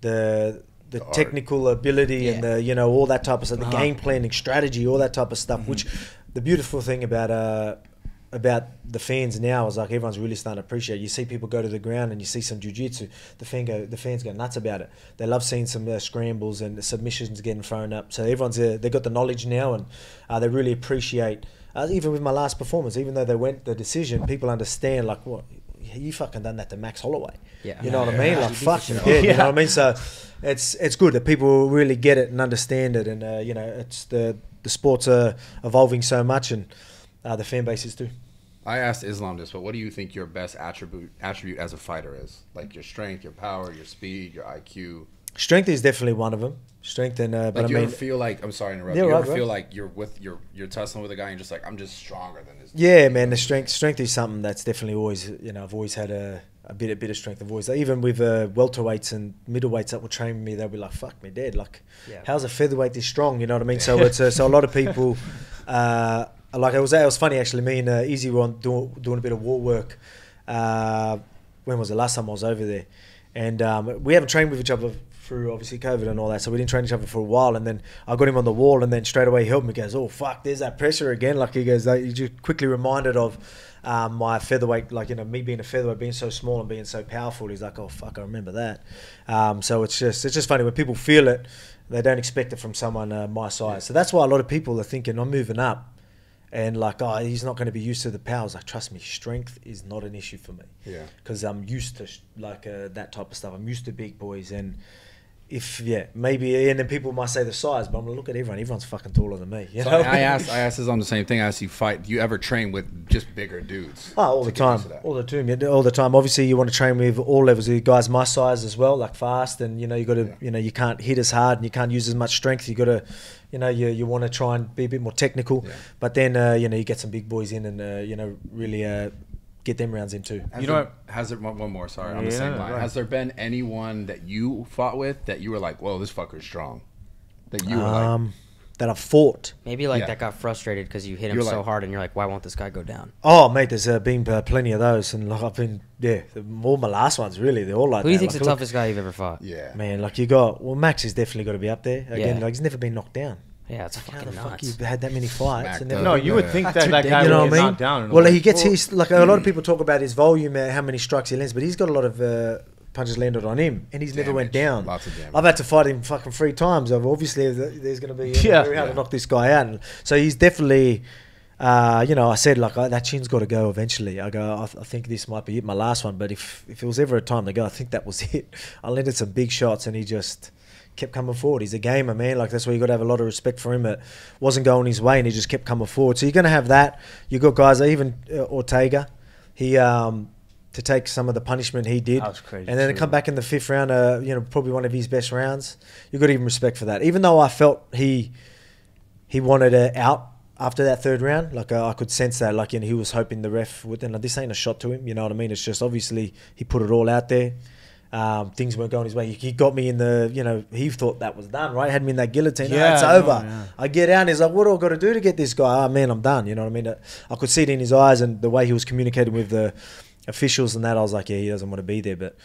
the the, the technical art. ability yeah. and the, you know, all that type of stuff, the uh-huh. game planning, strategy, all that type of stuff. Mm-hmm. Which the beautiful thing about uh. about the fans now is like everyone's really starting to appreciate. You see people go to the ground and you see some jiu-jitsu. The fan go, the fans go nuts about it. They love seeing some uh, scrambles and submissions getting thrown up. So everyone's uh, they got the knowledge now, and uh, they really appreciate. Uh, even with my last performance, even though they went the decision, people understand like what. You fucking done that to Max Holloway. Yeah. You know what yeah. I mean? Like, fuck. Yeah, yeah. You know what I mean? So it's it's good that people really get it and understand it. And, uh, you know, it's the, the sports are evolving so much, and uh, the fan bases too. I asked Islam this, but what do you think your best attribute attribute as a fighter is? Like your strength, your power, your speed, your I Q? Strength is definitely one of them. Strength and uh, but like you I mean, ever feel like I'm sorry to interrupt. Yeah, you right, ever right. feel like you're with you're you're tussling with a guy and you're just like, I'm just stronger than this. Yeah, man. The strength strength is something that's definitely always, you know, I've always had a, a bit a bit of strength. I've always, even with uh, welterweights and middleweights that were training me, they'll be like, fuck me dead. Like, yeah. how's a featherweight this strong? You know what I mean? So it's uh, so a lot of people, uh, like it was it was funny actually. Me and uh, Easy were on doing doing a bit of war work. Uh, when was the last time I was over there? And um, we haven't trained with each other through obviously COVID and all that, so we didn't train each other for a while. And then I got him on the wall, and then straight away he helped me. He goes, oh fuck, there's that pressure again. Like he goes, you just quickly reminded of um, my featherweight, like, you know, me being a featherweight, being so small and being so powerful. He's like, oh fuck, I remember that. Um, so it's just it's just funny when people feel it, they don't expect it from someone uh, my size. So that's why a lot of people are thinking I'm moving up. And like, oh, he's not going to be used to the powers. Like, trust me, strength is not an issue for me. Yeah. Because I'm used to like uh, that type of stuff. I'm used to big boys, and if yeah, maybe, and then people might say the size, but I'm gonna look at everyone. Everyone's fucking taller than me. You so know? I asked, I asked this on the same thing. I asked you, fight. Do you ever train with just bigger dudes? Oh, all the time, all the time, all the time. Obviously, you want to train with all levels. You guys my size as well, like fast, and you know you got to, yeah. you know, you can't hit as hard and you can't use as much strength. You got to, you know, you you want to try and be a bit more technical. Yeah. But then uh, you know you get some big boys in, and uh, you know really. Uh, Get them rounds in too. Has you know, there, what? Has there one, one more? Sorry, on yeah, the same line. Right. Has there been anyone that you fought with that you were like, "Whoa, this fucker's strong"? That you were um, like, that I fought. Maybe like yeah. that got frustrated because you hit him you're so like, hard, and you're like, "Why won't this guy go down?" Oh, mate, there's uh, been uh, plenty of those, and like I've been, yeah, all my last ones really, they're all like. Who do you think's like, the toughest guy you've ever fought? Yeah, man, like you got well, Max has definitely got to be up there again. Yeah. Like he's never been knocked down. Yeah, it's like, fucking how the nuts. Fuck you had that many fights? And no, you would think that that guy you know would get I mean? knocked down. And well, like, he gets well, his like a lot of people talk about his volume, how many strikes he lands, but he's got a lot of uh, punches landed on him, and he's damage. never went down. Lots of damage. I've had to fight him fucking three times. I've obviously there's going to be you know, yeah, how yeah. to knock this guy out. And so he's definitely, uh, you know, I said like I, that chin's got to go eventually. I go, I, th I think this might be it, my last one. But if if it was ever a time to go, I think that was it. I landed some big shots, and he just. kept coming forward. He's a gamer, man. Like that's why you got to have a lot of respect for him. It wasn't going his way, and he just kept coming forward. So you're going to have that. You got guys, even uh, Ortega, he um, to take some of the punishment he did, that was crazy and then too. to come back in the fifth round, uh, you know, probably one of his best rounds. You got to give him respect for that. Even though I felt he he wanted uh, out after that third round, like uh, I could sense that. Like, and you know, he was hoping the ref would. And like, this ain't a shot to him. You know what I mean? It's just obviously he put it all out there. Um, things weren't going his way. He, he got me in the, you know, he thought that was done, right? Had me in that guillotine. Yeah, oh, it's I over. Know, yeah. I get out and he's like, what do I got to do to get this guy? Oh, man, I'm done. You know what I mean? I could see it in his eyes and the way he was communicating with the officials and that. I was like, yeah, he doesn't want to be there, but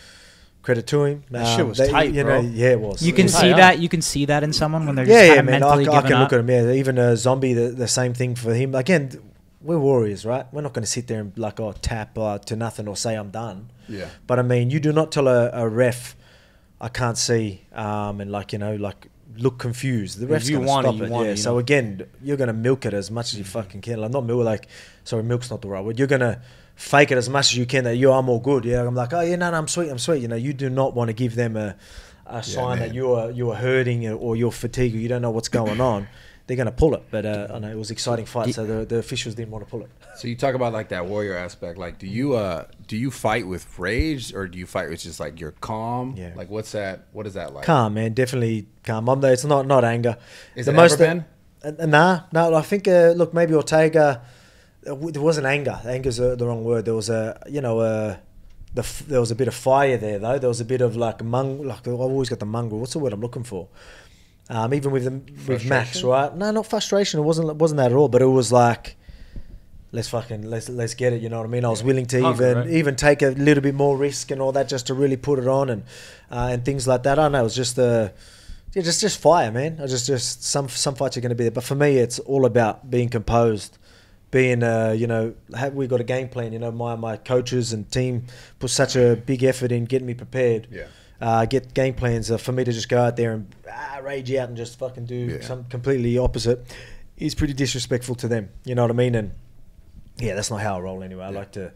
credit to him. That um, shit was they, tight, you bro. Know, yeah, it was. You can was see tight, that. Huh? You can see that in someone when they're just yeah, yeah, man, mentally I, I can up. look at him. Yeah, even a zombie, the, the same thing for him. Again, we're warriors, right? We're not going to sit there and like, oh, tap uh, to nothing or say I'm done. Yeah. But I mean, you do not tell a, a ref, I can't see, um, and like, you know, like look confused. The ref's going to stop it. You want yeah. it, you so know? Again, you're going to milk it as much as you fucking can. Like not milk, like, sorry, milk's not the right word. You're going to fake it as much as you can that you are more good. Yeah. I'm like, oh yeah, no, no, I'm sweet, I'm sweet. You know, you do not want to give them a, a yeah, sign man. that you are, you are hurting or you're fatigued. You don't know what's going on. they're going to pull it. But uh, I know it was an exciting fight, so the, the officials didn't want to pull it. So you talk about like that warrior aspect. Like, do you uh, do you fight with rage, or do you fight with just like you're calm? Yeah. Like, what's that? What is that like? Calm, man. Definitely calm. I'm there. It's not not anger. Is the it most ever been? Uh, nah, no. I think uh, look, maybe Ortega. Uh, there wasn't anger. Anger's uh, the wrong word. There was a you know a. Uh, The f there was a bit of fire there, though. There was a bit of like mung, like I've always got the mongrel. What's the word I'm looking for? Um, even with the, with Max, right? No, not frustration. It wasn't wasn't that at all. But it was like, let's fucking let's let's get it. You know what I mean? I was willing to Hunger, even right? even take a little bit more risk and all that just to really put it on and uh, and things like that. I don't know. It was just the yeah, just just fire, man. I just just some some fights are going to be there. But for me, it's all about being composed. Being, uh, you know, have we got a game plan? You know, my my coaches and team put such a big effort in getting me prepared. Yeah. Uh, get game plans uh, for me to just go out there and ah, rage out and just fucking do yeah. something completely opposite is pretty disrespectful to them. You know what I mean? And yeah, that's not how I roll anyway. I yeah. like to,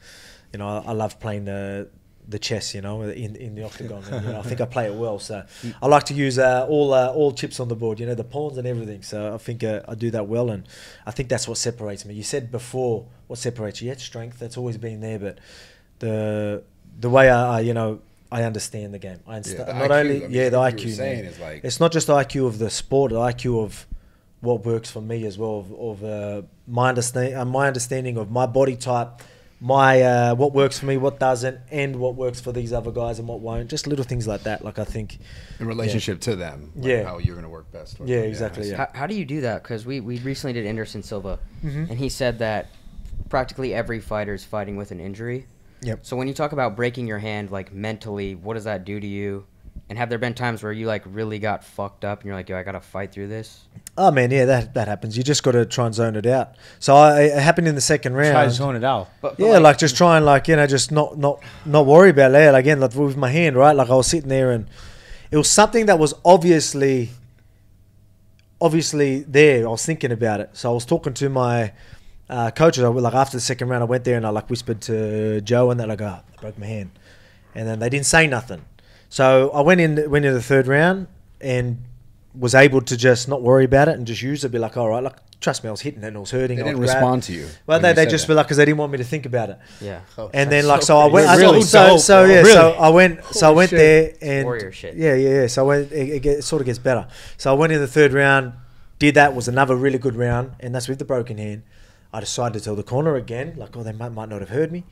you know, I, I love playing the the chess. You know, in in the octagon. And, you know, I think I play it well. So I like to use uh, all uh, all chips on the board. You know, the pawns and everything. So I think uh, I do that well, and I think that's what separates me. You said before, what separates you? Yeah, strength. That's always been there, but the the way I, I you know I understand the game. I understand yeah, not I Q, only I mean, yeah the I Q. Saying is like it's not just the I Q of the sport, the I Q of what works for me as well, of, of uh, my understand uh, my understanding of my body type. My uh, what works for me, what doesn't, and what works for these other guys and what won't. Just little things like that. Like I think, in relationship yeah. to them, like yeah, how you're gonna work best. Yeah, them. exactly. Yeah. How, how do you do that? Because we we recently did Anderson Silva, mm-hmm. and he said that practically every fighter is fighting with an injury. Yep. So when you talk about breaking your hand, like mentally, what does that do to you? And have there been times where you like really got fucked up and you're like, yo, I gotta fight through this? Oh man, yeah, that that happens. You just gotta try and zone it out. So I, it happened in the second round. Try to zone it out. But, but yeah, like, like just try and like you know just not not not worry about it. Like, again, like with my hand, right? Like I was sitting there and it was something that was obviously obviously there. I was thinking about it, so I was talking to my uh, coaches. I like after the second round, I went there and I like whispered to Joe and they're like, oh, I broke my hand, and then they didn't say nothing. So I went in, went into the third round and was able to just not worry about it and just use it. Be like, all right, like trust me, I was hitting and I was hurting. They didn't respond to you. Well, they they just were like, because they didn't want me to think about it. Yeah. Oh, and then like, so, so I went. I really so, so, so yeah. Really? So I went. Holy so I went shit. there and warrior shit. Yeah, yeah, yeah. So I went. It, it, gets, it sort of gets better. So I went in the third round. Did that was another really good round, and that's with the broken hand. I decided to tell the corner again, like, oh, they might might not have heard me.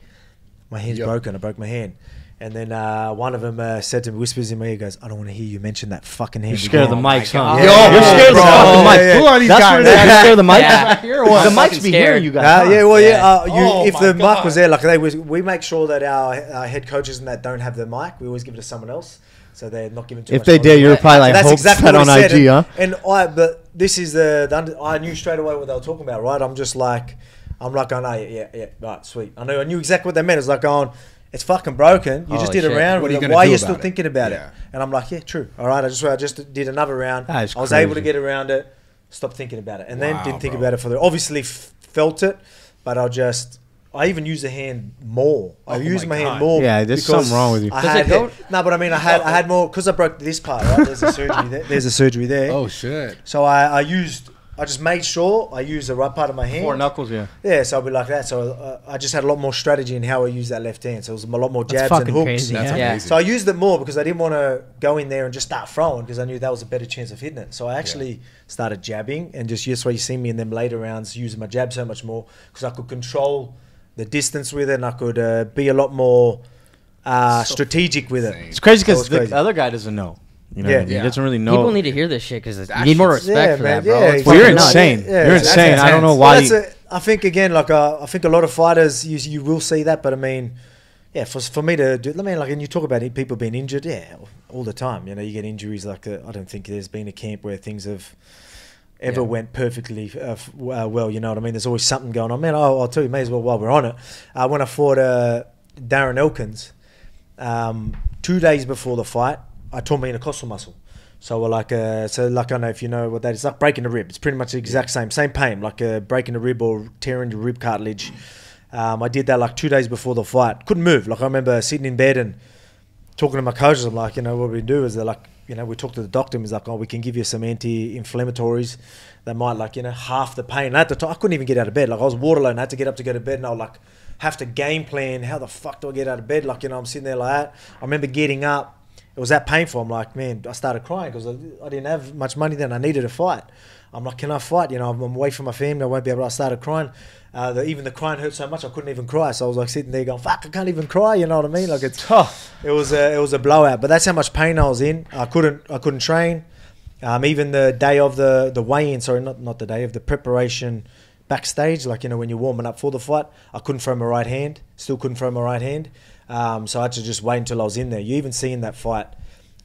My hand's yep. broken. I broke my hand. And then uh, one of them uh, said to me, whispers in my ear, he goes, I don't want to hear you mention that fucking hand. You're scared again. of the mics, huh? Yeah. Yo, you're scared of the fucking mics. Who are these That's guys? You're scared of the mics? Yeah. The mics be hearing you guys. Uh, yeah, well, yeah. Uh, you, oh if the God. mic was there, like they, we make sure that our, our head coaches and that don't have the mic. We always give it to someone else. So they're not giving too if much. If they did, you're probably like, that's exactly what I said. Huh? And I, but this is the, the under, I knew straight away what they were talking about, right? I'm just like, I'm like, I know, yeah, yeah, right, sweet. I know, I knew exactly what they meant. It's like going, it's fucking broken. You oh, just did shit. a round. What are you Why are you still it? thinking about yeah. it? And I'm like, yeah, true. All right, I just I just did another round. I was crazy. able to get around it. Stop thinking about it, and wow, then didn't think bro. about it for the. Obviously f felt it, but I just I even use the hand more. I oh use my, my hand more. Yeah, there's something wrong with you. I had no, nah, but I mean, I had I had more because I broke this part. Right? There's a surgery there. There's a surgery there. Oh shit! So I I used. I just made sure I used the right part of my hand. Four knuckles, yeah. Yeah, so I'd be like that. So uh, I just had a lot more strategy in how I used that left hand. So it was a lot more jabs and hooks. Crazy, That's yeah. yeah. So I used it more because I didn't want to go in there and just start throwing because I knew that was a better chance of hitting it. So I actually yeah. started jabbing and just, that's why you see me in them later rounds using my jab so much more because I could control the distance with it and I could uh, be a lot more uh, so strategic with it. It's crazy because so the other guy doesn't know. You know, yeah, he yeah. doesn't really know. People need to hear this shit because you need more respect yeah, for man, that, bro. Yeah, exactly. Well, you're insane. Yeah, yeah. You're insane. I don't know why. Well, that's a, I think again, like uh, I think a lot of fighters, you you will see that, but I mean, yeah, for for me to do, I mean, like, and you talk about it, people being injured, yeah, all the time. You know, you get injuries like uh, I don't think there's been a camp where things have ever yeah. went perfectly uh, well. You know what I mean? There's always something going on. Man, I'll, I'll tell you, may as well while we're on it. Uh, when I fought uh, Darren Elkins, um, two days before the fight. I tore my intercostal muscle, so we're like, uh, so like I know if you know what that is, like breaking the rib. It's pretty much the exact same, same pain, like uh, breaking the rib or tearing the rib cartilage. Um, I did that like two days before the fight. Couldn't move. Like I remember sitting in bed and talking to my coaches, I'm like, you know, what we do is they're like, you know, we talk to the doctor and he's like, oh, we can give you some anti-inflammatories that might, like, you know, half the pain. And at the time, I couldn't even get out of bed. Like, I was water alone. I had to get up to go to bed, and I would, like, have to game plan. How the fuck do I get out of bed? Like, you know, I'm sitting there like that. I remember getting up. It was that painful. I'm like, man, I started crying because I, I didn't have much money then. I needed a fight. I'm like, can I fight? You know, I'm, I'm away from my family. I won't be able to. I started crying. Uh, the, even the crying hurt so much I couldn't even cry. So I was like sitting there going, fuck, I can't even cry. You know what I mean? Like, it's tough. It was a, it was a blowout. But that's how much pain I was in. I couldn't I couldn't train. Um, even the day of the the weigh-in, sorry, not not the day of the preparation backstage. Like, you know, when you're warming up for the fight, I couldn't throw my right hand. Still couldn't throw my right hand. Um, so I had to just wait until I was in there. You even see in that fight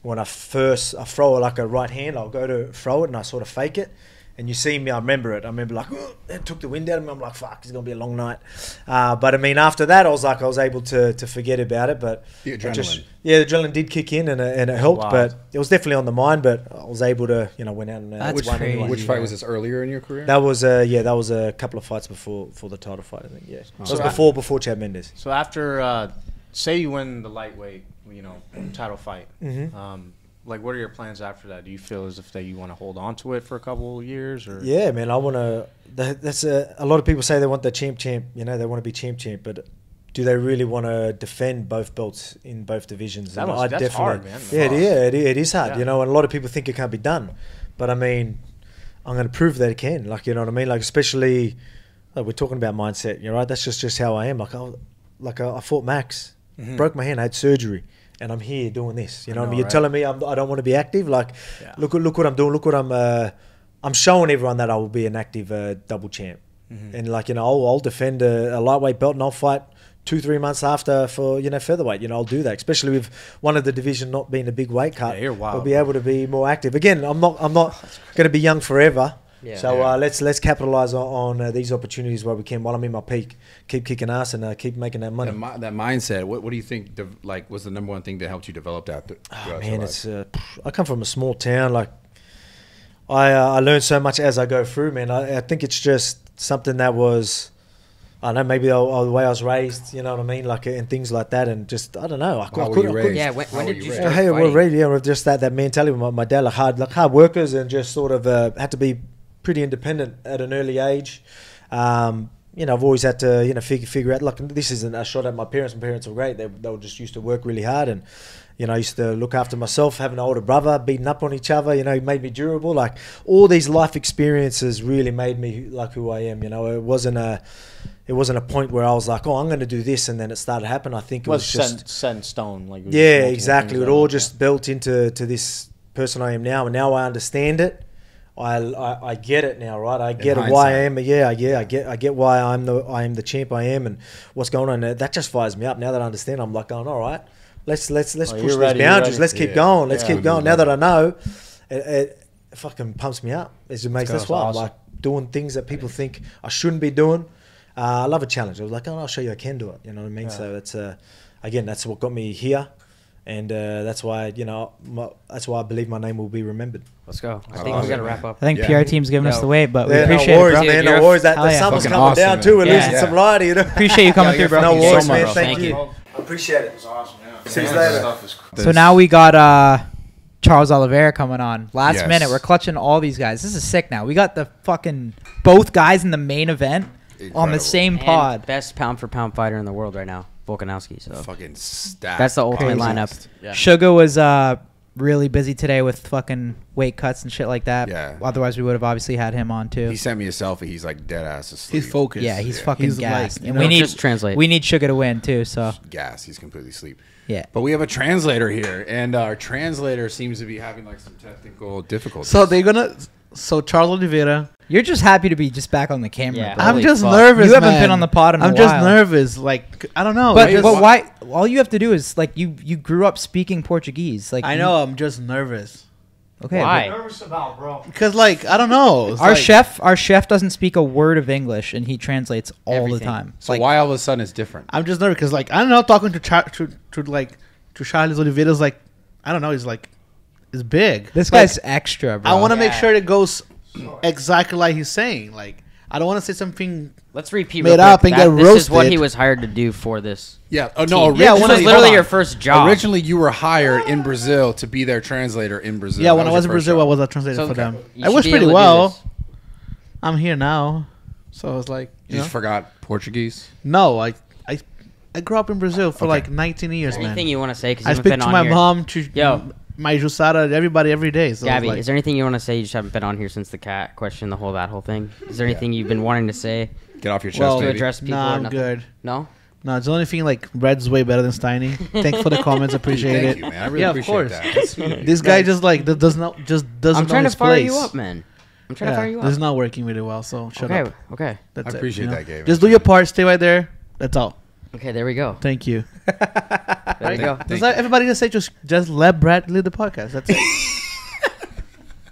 when I first I throw like a right hand, I'll go to throw it and I sort of fake it. And you see me, I remember it. I remember like, oh, it took the wind out of me. I'm like, fuck, it's going to be a long night. Uh, but I mean, after that, I was like, I was able to to forget about it. But the adrenaline. Just, yeah, the adrenaline did kick in and it, and it helped. Wow. But it was definitely on the mind, but I was able to, you know, went out and uh, which, won anyway. Which fight was this earlier in your career? That was, uh, yeah, that was a couple of fights before for the title fight, I think, yeah. Oh. That was so before, before Chad Mendes. So after, uh, say you win the lightweight, you know, title fight. Mm-hmm. um, Like, what are your plans after that? Do you feel as if that you want to hold on to it for a couple of years? Or yeah, man, I want to. That, that's a, a lot of people say they want the champ, champ. You know, they want to be champ, champ. But do they really want to defend both belts in both divisions? That was, I that's definitely, hard, man. Yeah, it, yeah, it, it is hard. Yeah. You know, and a lot of people think it can't be done. But I mean, I'm going to prove that it can. Like, you know what I mean? Like, especially like we're talking about mindset. You know, right? That's just just how I am. Like, I, like I, I fought Max, mm-hmm. broke my hand, I had surgery. And I'm here doing this, you know. I know what I mean? You're right? Telling me I'm, I don't want to be active. Like, yeah. look, look what I'm doing. Look what I'm. Uh, I'm showing everyone that I will be an active uh, double champ, mm-hmm. and like you know, I'll, I'll defend a, a lightweight belt, and I'll fight two, three months after for you know featherweight. You know, I'll do that, especially with one of the division not being a big weight cut. Yeah, you're wild, I'll be bro. able to be more active. Again, I'm not. I'm not going to be young forever. Yeah, so yeah. Uh, let's let's capitalize on, on uh, these opportunities where we can. While I'm in my peak, keep kicking ass and uh, keep making that money. That, that mindset. What, what do you think? Like, was the number one thing that helped you develop that? Oh, man, it's. Uh, I come from a small town. Like, I uh, I learned so much as I go through. Man, I, I think it's just something that was. I don't know, maybe the, the way I was raised, you know what I mean, like and things like that, and just I don't know. I, I couldn't. Could, yeah, when, when did you? you start hey, well, really, yeah, just that that mentality with my, my dad, like hard, like hard workers, and just sort of uh, had to be. Pretty independent at an early age. Um, you know, I've always had to, you know, figure, figure out, like, this isn't a shot at my parents. My parents were great. They, they were just used to work really hard. And, you know, I used to look after myself, having an older brother, beating up on each other, you know, it made me durable. Like, all these life experiences really made me, like, who I am, you know. It wasn't a... It wasn't a point where I was like, oh, I'm going to do this, and then it started happening. I think it was, was just... set in stone. Like, yeah, exactly. It all like just that. built into to this person I am now. And now I understand it. I, I, I get it now, right? I get it, why I am. Yeah, yeah, I get I get why I'm the I am the champ I am, and what's going on. That just fires me up. Now that I understand, I'm like going, all right, let's let's let's oh, push these boundaries. Let's keep yeah. going. Let's yeah, keep going. Now that I know, it, it fucking pumps me up. It just makes us why I'm like doing things that people think I shouldn't be doing. Uh, I love a challenge. I was like, oh, I'll show you I can do it. You know what I mean? Yeah. So that's uh, again, that's what got me here. And uh, that's why, you know, my, that's why I believe my name will be remembered. Let's go. I think oh, we got to wrap up. I think yeah. P R team's giving yeah. us the weight, but we yeah, appreciate no worries, it, bro. Man, no worries. That, that yeah. summer's Fucking coming awesome, down, man. too. We're yeah. losing yeah. some variety. You know? Appreciate you coming yeah, through, bro. No worries, so man. Much, Thank, Thank you. you. I appreciate it. It was awesome, yeah. See you later. So now we got uh, Charles Oliveira coming on. Last yes. minute. We're clutching all these guys. This is sick now. We got the fucking both guys in the main event. Incredible. On the same pod. And best pound for pound fighter in the world right now, Volkanovski. So fucking stacked. That's the ultimate Crazy. lineup. Yeah. Sugar was uh, really busy today with fucking weight cuts and shit like that. Yeah. Otherwise, we would have obviously had him on too. He sent me a selfie. He's like dead ass asleep. He's focused. Yeah, he's yeah. fucking he's gassed. Like, and we need just translate. We need Sugar to win too. So gas. He's completely asleep. Yeah. But we have a translator here, and our translator seems to be having like some technical difficulties. So they're gonna. So Charles Oliveira. You're just happy to be just back on the camera. Yeah, I'm just fuck. nervous. You haven't man. been on the pod in I'm a while. I'm just nervous. Like I don't know. But, but why? All you have to do is like you you grew up speaking Portuguese. Like I know. You, I'm just nervous. Okay. Why? What are you nervous about, bro? Because like I don't know. Our like, chef, our chef doesn't speak a word of English, and he translates all everything. the time. So like, why all of a sudden it's different? I'm just nervous because like I don't know. Talking to Char to, to like to Charles Oliveira is like I don't know. He's like. Is big. This like, guy's extra, bro. I want to yeah. make sure it goes exactly like he's saying. Like I don't want to say something. Let's repeat made real quick. Up and that, get this roasted. Is what he was hired to do for this. Yeah. Oh no. Originally, yeah. When I was literally your first job. Originally, you were hired in Brazil to be their translator in Brazil. Yeah. That when was I was in Brazil, job. I was a translator so, for them. I was pretty well. I'm here now, so I was like, you, you know? Just forgot Portuguese. No, I I I grew up in Brazil for okay. like nineteen years. Anything man. Anything you want to say? Because I speak been to on my here. Mom to yo. My Jusada, everybody, every day. So Gabby, like, is there anything you want to say? You just haven't been on here since the cat question, the whole that whole thing. Is there anything yeah. you've been wanting to say? Get off your chest, well, to address people. No, I'm good. No, no, it's the only thing. Like Red's way better than Steiny. Thanks for the comments, appreciate Thank it. You, man. I really yeah, of appreciate course. That. This guy just like does not just doesn't. I'm trying know to fire place. You up, man. I'm trying yeah, to fire you up. This is not working really well, so shut okay, up. Okay, okay. I appreciate it, you know? That, Gabe. Just do your part. Stay right there. That's all. Okay, there we go. Thank you. There you go. Does that, everybody just say just just let Brad lead the podcast. That's it.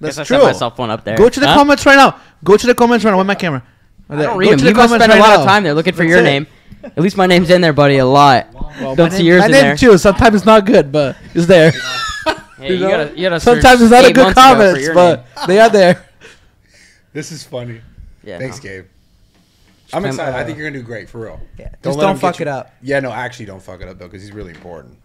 That's true. I set my cell phone up there. Go to the huh? comments right now. Go to the comments right now. Where's my camera? I don't go read them. You must spend right a lot now. Of time there looking for That's your it. Name. At least my name's in there, buddy. A lot. Well, don't see name, yours in there. I did too. Sometimes it's not good, but it's there. Hey, you know? you gotta, you gotta Sometimes it's not a good comments, but they are there. This is funny. Yeah. Thanks, Gabe. I'm excited. I think you're gonna do great for real. Yeah. Don't Just don't fuck it up. Yeah, no, actually don't fuck it up though, because he's really important.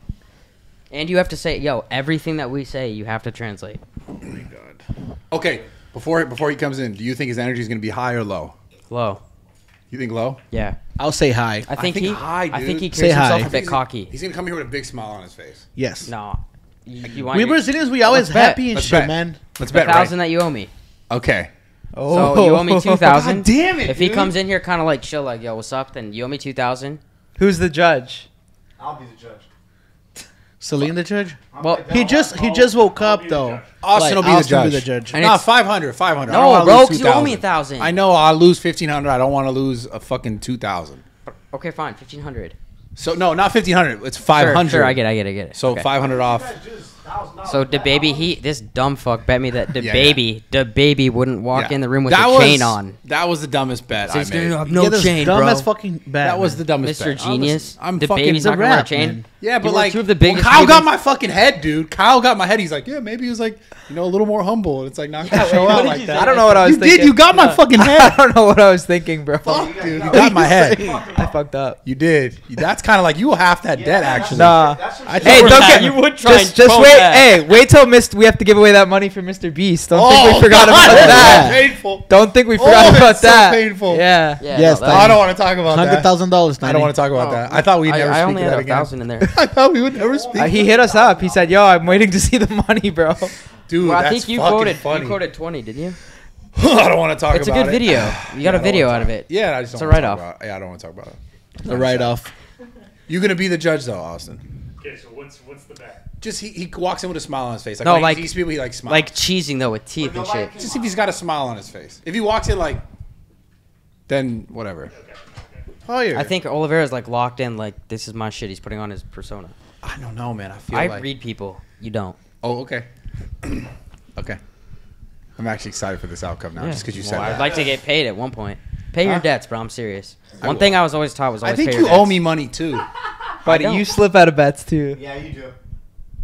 And you have to say, yo, everything that we say, you have to translate. Oh my god. Okay, before before he comes in, do you think his energy is gonna be high or low? Low. You think low? Yeah. I'll say high. I think, I think he. High, dude. I think he carries himself a bit cocky. He's gonna come here with a big smile on his face. Yes. No. You, you want we your, Brazilians, we always happy bet. And Let's shit, bet. Man. Let's bet. The thousand right? that you owe me. Okay. Oh. So you owe me two thousand. Damn it! If dude. He comes in here kind of like chill, like yo, what's up? Then you owe me two thousand. Who's the judge? I'll be the judge. Celine, the judge. Well, well he just he just woke I'll up though. Austin like, will be the judge. Be the judge. No, five hundred, five hundred. No, bro, you owe me a thousand. I know I lose fifteen hundred. I don't want to lose a fucking two thousand. Okay, fine, fifteen hundred. So no, not fifteen hundred. It's five hundred. Sure, sure, I get, I get, I get it. So okay. five hundred off. So DaBaby, he this dumb fuck bet me that DaBaby, yeah, yeah. DaBaby wouldn't walk yeah. in the room with that a was, chain on. That was the dumbest bet so I made. No, no yeah, chain, bro. Dumbest fucking bet. That man. Was the dumbest Mister bet. Mister Genius. I'm the fucking DaBaby's not gonna wear a chain. Man. Yeah, but like two of the biggest. Well, Kyle got my fucking head, dude. Kyle got my head. He's like, yeah, maybe he was like, you know, a little more humble. And it's like not gonna yeah, show out like that. I don't know what I was. You thinking. Did. You got my fucking head. I don't know what I was thinking, bro. Fuck, dude. You got my head. I fucked up. You did. That's kind of like you were half that debt actually. Nah. Hey, don't get. You would try. Just wait. Yeah. Hey, wait till Mister we have to give away that money for Mister Beast. Don't oh, think we forgot God, about that. Painful. Don't think we forgot oh, about so that. Painful. Yeah. yeah yes. No, I don't want to talk about that. Hundred thousand dollars. I don't want to talk about oh, that. I thought we'd I, never I speak only had that a again. Thousand in there. I thought we would never speak. Uh, he hit us up. He said, "Yo, I'm waiting to see the money, bro." Dude, well, I that's think you quoted. Funny. You quoted twenty, didn't you? I don't want to talk it's about it. It's a good video. You got yeah, a video out of it. Yeah, I just don't want to talk about it. Yeah, I don't want to talk about it. It's a write-off. You're gonna be the judge though, Austin. Okay, so what's what's the bet? Just he, he walks in with a smile on his face. Like, no, like these people, he like smiles. Like cheesing though with teeth and shit. Just if he's got a smile on his face. If he walks in like, then whatever. Okay, okay. Oh, yeah. I think Oliveira's like locked in. Like this is my shit. He's putting on his persona. I don't know, man. I feel. I like... read people. You don't. Oh, okay. Okay. I'm actually excited for this outcome now, yeah. just because you well, said I'd that. I'd like to get paid at one point. Pay your huh? debts, bro. I'm serious. I one will. Thing I was always taught was always. I think pay your you debts. Owe me money too, buddy. You slip out of bets too. Yeah, you do.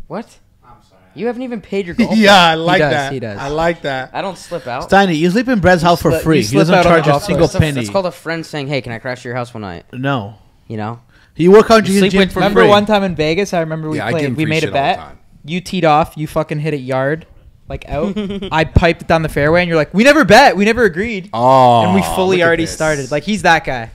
What? I'm sorry. You haven't even paid your golf. Yeah, I like he does, that. He does. I like that. I don't slip out. Steiny, you sleep in Brad's house for free. You he doesn't charge a single course. Penny. It's called a friend saying, hey, can I crash your house one night? No. You know? You work on your gym for Remember free. One time in Vegas? I remember we yeah, played. We made a bet. You teed off. You fucking hit it yard. Like out. I piped it down the fairway, and you're like, we never bet. We never agreed. Oh. And we fully already this. Started. Like, he's that guy.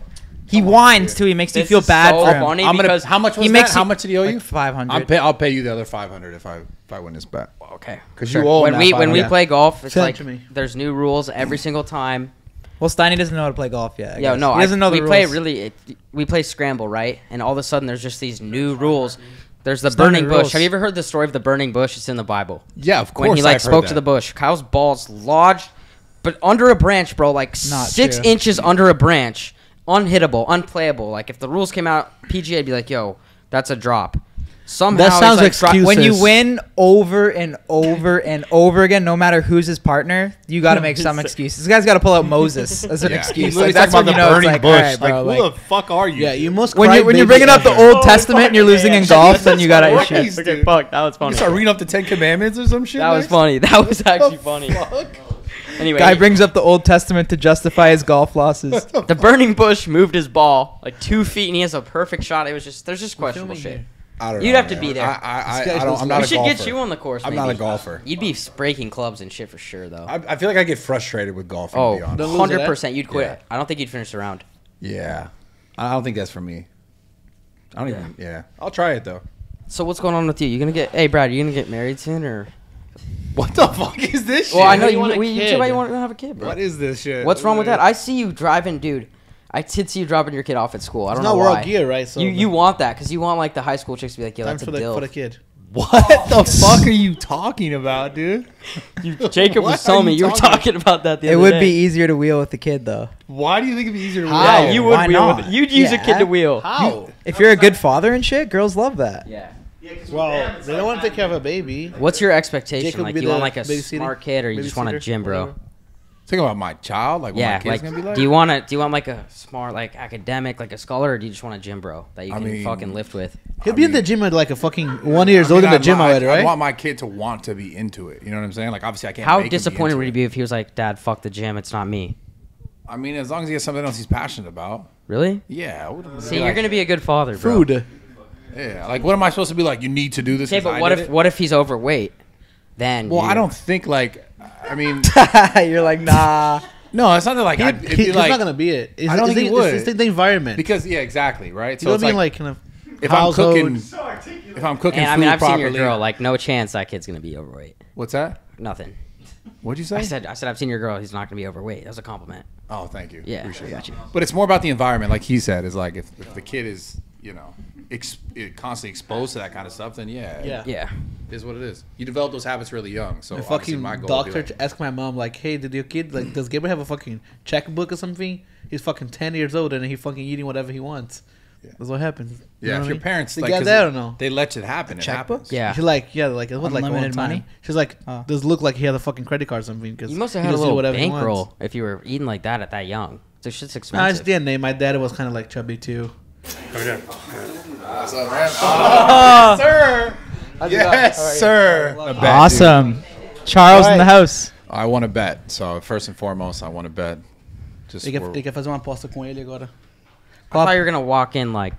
He oh, whines dude. Too. He makes this you feel bad so for him. Funny I'm gonna, how much was he that? Makes how much did he owe you? Like five hundred. Pay, I'll pay you the other five hundred if I if I win this bet. Okay. Because sure. you owe when we when we yeah. play golf, it's Send like it there's new rules every single time. Well, Steiny doesn't know how to play golf yet. I yeah, guess. No, he doesn't know I, the we rules. Play really. It, we play scramble, right? And all of a sudden, there's just these new rules. There's the it's burning bush. Rules. Have you ever heard the story of the burning bush? It's in the Bible. Yeah, of course. When he like I've spoke to the bush, Kyle's balls lodged, but under a branch, bro, like six inches under a branch. Unhittable, unplayable. Like if the rules came out, P G A'd be like, "Yo, that's a drop." Somehow that sounds like excuses. When you win over and over and over again, no matter who's his partner, you got to make some excuses. This guy's got to pull out Moses as an yeah. excuse. Like, that's when you know it's like, bush. All right, bro, like, like, who the fuck are you? Yeah, you must. When you're when you're bringing up the Old oh, Testament and you're losing in golf, then you got to issues. Okay, fuck, that was funny. You start reading up the Ten Commandments or some shit. That was funny. That was actually funny. Anyway, guy brings up the Old Testament to justify his golf losses. The burning bush moved his ball like two feet, and he has a perfect shot. It was just there's just questionable shit. I don't know. You'd have to be there. I, I, I, I don't, I'm not we a golfer. We should get you on the course, maybe. I'm not a golfer. You'd be breaking clubs and shit for sure, though. I, I feel like I get frustrated with golfing, oh, to be honest. one hundred percent. You'd quit. Yeah. I don't think you'd finish the round. Yeah. I don't think that's for me. I don't yeah. even... Yeah. I'll try it, though. So what's going on with you? You going to get... Hey, Brad, are you going to get married soon, or... What the fuck is this shit? Well, I know you, you, want we, you two might want to have a kid, bro. What is this shit? What's wrong with that? I see you driving, dude. I did see you dropping your kid off at school. I don't know why. It's not world gear, right? So you, you want that because you want like the high school chicks to be like, yo, that's a deal. Time for the kid. What oh. the fuck are you talking about, dude? You, Jacob was telling me you were talking about that the other day. It would be easier to wheel with the kid, though. Why do you think it'd be easier to wheel? Yeah, you would wheel with it. You'd use yeah. a kid to wheel. How? You, if you're a good father and shit, girls love that. Yeah. yeah well, they don't want to take care of a baby. What's your expectation? Jacob like, you want like a smart kid, or you just want a gym, bro? Think about my child, like yeah, what my kid's like, gonna be like. Do you want to? Do you want like a smart, like academic, like a scholar, or do you just want a gym bro that you can I mean, fucking lift with? He'll I be mean, in the gym at like a fucking one years I mean, old in the I gym already, right? I want my kid to want to be into it. You know what I'm saying? Like obviously I can't. How make disappointed would he be if he was like, "Dad, fuck the gym, it's not me." I mean, as long as he has something else he's passionate about. Really? Yeah. What, See, you're like, gonna be a good father, bro. Food. Yeah. Like, what am I supposed to be like? You need to do this. Okay, but I what if it? what if he's overweight? Then. Well, you. I don't think like. I mean, you're like, nah. No, it's not that, like, he, I, it'd be he's like, not gonna be it. It's, I don't think it, he would. It's, it's the environment because yeah, exactly right. So you know it's like, like kind of if I'm cooking, so if I'm cooking, and, food I mean, I've properly, seen your girl. Like, no chance that kid's gonna be overweight. What's that? Nothing. What'd you say? I said, I said, I've seen your girl. He's not gonna be overweight. That was a compliment. Oh, thank you. Yeah, appreciate that. You. But it's more about the environment, like he said. Is like if, if the kid is, you know, ex constantly exposed to that kind of stuff, then yeah, yeah, yeah. is what it is. You develop those habits really young. So and fucking my goal doctor like, asked my mom like, "Hey, did your kid like does Gabriel have a fucking checkbook or something? He's fucking ten years old and he fucking eating whatever he wants." Yeah. That's what happens. You yeah, if your mean? parents they like, got that or no? They let it happen. A it checkbook? Yeah. She's like, yeah, like it was like one time. She's like, uh, does look like he had a fucking credit card or something because you must have had a little bankroll if you were eating like that at that young. So shit's expensive. I understand. Name my dad was kind of like chubby too. Come down. What's up, man? Oh, sir. Yes, right, sir. Awesome. Bet, Charles right. in the house. I want to bet. So, first and foremost, I want to bet. Just I thought you were going to walk in like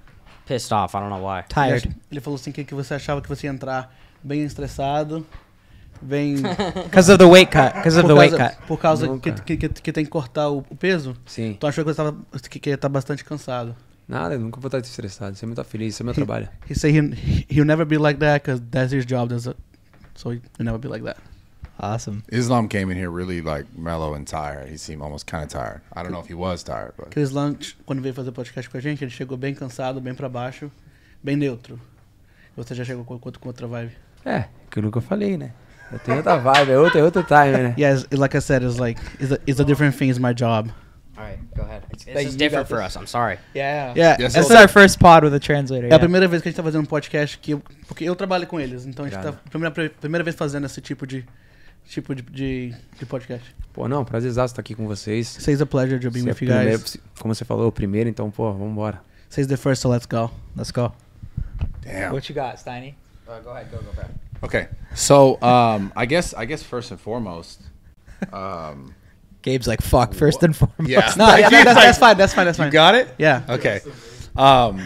pissed off. I don't know why. Tired. Ele falou assim que você achava que você ia entrar bem estressado. Because of the weight cut. Because of the weight cut. Por causa que que tem que cortar o peso? Sim. Tu achou que você tava que tá bastante cansado. Nada, nunca vou estar estressado. Sempre tá feliz, isso é meu trabalho. He said he, he'll never be like that because that's his job. That's a, so he'll never be like that. Awesome. Islam came in here really like mellow and tired. He seemed almost kind of tired. I don't know if he was tired, but. Que Islam quando veio fazer podcast com a gente, ele chegou bem cansado, bem para baixo, bem neutro. Você já chegou com, com, com outra vibe? É, aquilo que eu falei, né? Eu tenho outra vibe, é outro, é outro time, né? Yeah, it's, like I said, it's like it's a, it's a different thing. It's my job. All right, go ahead. It's, this is different for us. I'm sorry. Yeah. Yeah. This is our first pod with a translator. É a primeira vez que a gente tá fazendo um podcast que eu, porque eu trabalho com eles, então a gente tá primeira primeira vez fazendo esse tipo de tipo de, de, de podcast. Pô, não, prazerzaço estar aqui com vocês. It's a pleasure to be with you guys. Como você falou, o primeiro, então pô, vamos embora. It's the first, so let's go. Let's go. Damn. What you got, Steiny? Uh, go ahead, go go back. Okay. So, um, I guess I guess first and foremost, um Gabe's like, fuck, first and foremost. Yeah. No, yeah, no, that's, that's fine, that's fine, that's fine. You got it? Yeah. Okay. Um,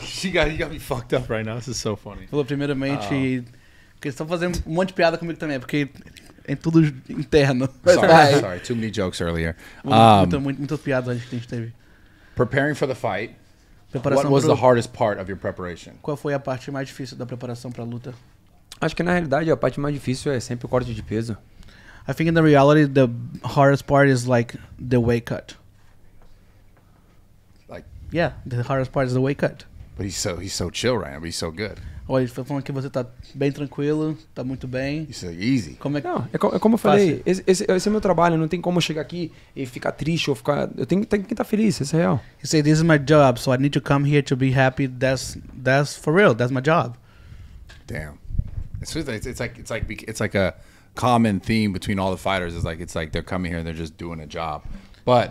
she got, you got me fucked up right now. This is so funny. Falou primeiramente, um, porque eles estão fazendo um monte de piada comigo também, porque é tudo interno. Sorry, sorry, too many jokes earlier. Um, Muitas piadas que a gente teve. Preparing for the fight, what was the hardest part of your preparation? Qual foi a parte mais difícil da preparação para a luta? Acho que na realidade a parte mais difícil é sempre o corte de peso. I think in the reality, the hardest part is like the weight cut. Like, yeah, the hardest part is the weight cut. But he's so he's so chill right now. But he's so good. Olha, ele falando que você tá bem tranquilo, tá muito bem. Isso é easy. Como é que... Não, é, co é como eu falei. Esse, esse, esse é meu trabalho. Não tem como eu chegar aqui e ficar triste ou ficar. Eu tenho, tenho que estar feliz. Isso é real. He said, "This is my job, so I need to come here to be happy. That's that's for real. That's my job." Damn. It's, it's, it's like it's like it's like a. common theme between all the fighters is like it's like they're coming here and they're just doing a job. But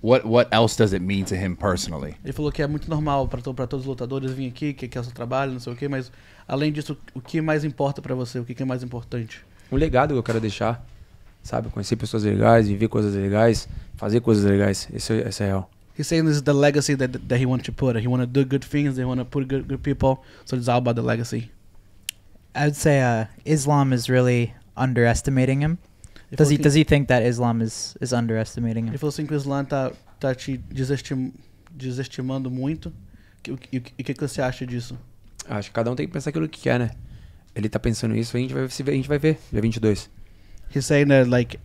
what what else does it mean to him personally? Ele falou que é muito normal para todos os lutadores vir aqui, que que é o seu trabalho, não sei o quê, mas além disso, o que mais importa para você? O que que é mais importante? Um legado que eu quero deixar. sabe? Conhecer pessoas legais, viver coisas legais, fazer coisas legais. Isso, isso é real. He's saying this is the legacy that that he wanted to put. He wanted to do good things. They want to put good good people. So it's all about the legacy. I would say uh, Islam is really underestimating him. If does he does he think that Islam is is underestimating him? Ele falou assim que o Islam tá tá te desestim, desestimando muito. E o que que você acha disso? Acho que cada um tem que pensar aquilo que quer, né? Ele tá pensando isso. A gente vai a gente vai ver. Dia vinte e dois. He's saying that like.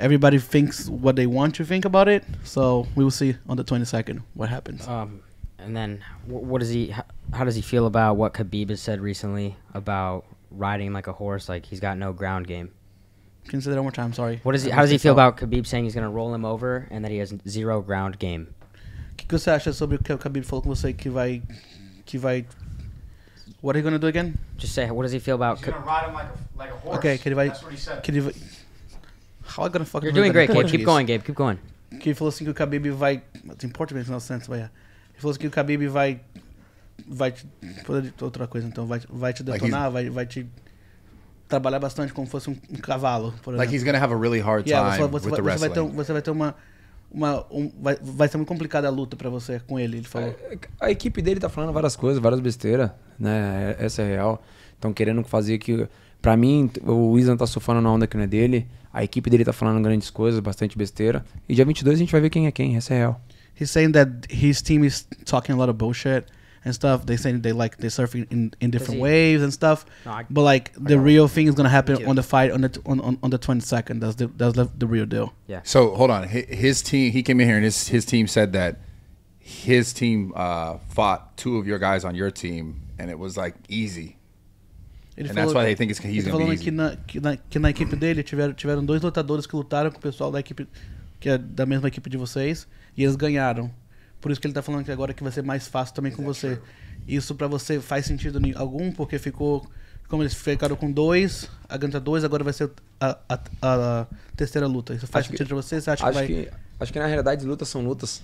Everybody thinks what they want to think about it, so we will see on the twenty-second what happens. Um, and then, wh what does he? How, how does he feel about what Khabib has said recently about riding like a horse? Like he's got no ground game. Can you say that one more time? Sorry. What does he? How does he feel about Khabib saying he's going to roll him over and that he has zero ground game? Que que você acha sobre o que o Khabib falou com você que vai, que vai? What are you going to do again? Just say. What does he feel about? He's going to ride him like a like a horse. Okay, can he? That's what he said. Can he? How I gonna fucking You're doing great, Gabe. Keep going, Gabe. Keep going. Que ele falou assim que o Khabib vai... It's important to make sense, but yeah. Ele falou assim que o Khabib vai... Vai te... Outra coisa, então. Vai, vai te detonar, like vai, vai te... Trabalhar bastante como fosse um, um cavalo, por exemplo. Like he's gonna have a really hard time yeah, você, você, with the você wrestling. Vai ter, você vai ter uma... uma um, vai, vai ser muito complicada a luta pra você com ele, ele falou. A, a equipe dele tá falando várias coisas, várias besteiras, né? Essa é real. Estão querendo fazer que... Pra mim, o Islam tá surfando na onda que não é dele. A equipe dele tá falando grandes coisas, bastante besteira. E dia vinte e dois a gente vai ver quem é quem, essa é real. He's saying that his team is talking a lot of bullshit and stuff. They saying they like they surfing in, in different waves and stuff. No, I, but like I the real thing is gonna happen on the fight on the on on, on the twenty-second. That's the that's the real deal. Yeah. So hold on, his team. He came in here and his his team said that his team uh, fought two of your guys on your team and it was like easy. Ele falou, that's why they think it's, he's ele falou que, na, que, na, que na equipe dele tiveram, tiveram dois lutadores que lutaram com o pessoal da equipe que é da mesma equipe de vocês e eles ganharam. Por isso que ele tá falando que agora que vai ser mais fácil também com você. True? Isso pra você faz sentido algum? Porque ficou, como eles ficaram com dois, a ganha dois, agora vai ser a, a, a terceira luta. Isso faz acho sentido que, pra você? Você acha acho que, vai... que acho que na realidade lutas são lutas,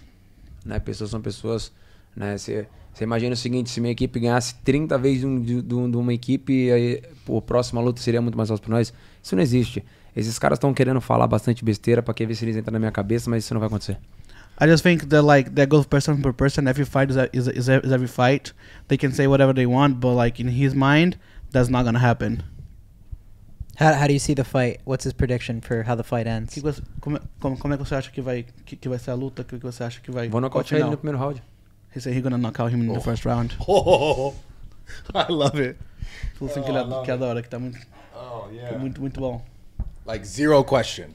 né? Pessoas são pessoas, né? Você... Você imagina o seguinte, se minha equipe ganhasse trinta vezes de, um, de, de uma equipe, aí, pô, a próxima luta seria muito mais fácil para nós. Isso não existe. Esses caras estão querendo falar bastante besteira para querer ver se eles entram na minha cabeça, mas isso não vai acontecer. I just think that like that goes person per person. Every fight is a, is, a, is, a, is every fight. They can say whatever they want, but like in his mind, that's not gonna happen. How, how do you see the fight? What's his prediction for how the fight ends? Que você, como, como, como é que você acha que vai que, que vai ser a luta? Que que você acha que vai? Vou nocautear ele no primeiro round. He said he's gonna knock out him in oh. the first round. Oh, I love it. Oh, que ele adora, que adora, que tá muito, oh, yeah. muito, muito bom. Like zero question.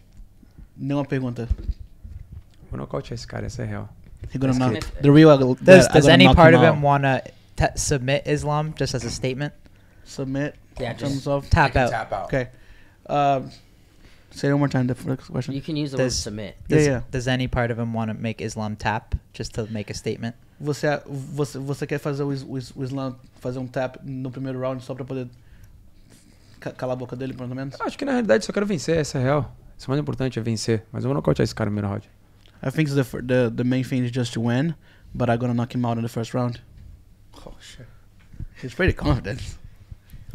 Nenhuma pergunta. Vou nocautear esse cara, essa é real. He's gonna knock. The real. Does, does any part of him wanna t submit Islam just as a statement? Submit. Yeah, just of tap out. Tap out. Okay. Um, say it one more time, the next question. You can use the does, word submit. Does, yeah, yeah. Does any part of him wanna make Islam tap just to make a statement? Você, você, você quer fazer o, o, o Islam fazer um tap no primeiro round só pra poder ca calar a boca dele, pelo menos? Acho que na realidade só quero vencer, essa é real. Isso mais importante é vencer, mas eu vou nocautear esse cara no primeiro round. I think the, the, the main thing is just to win, but I'm gonna knock him out in the first round. Oh shit. He's pretty confident.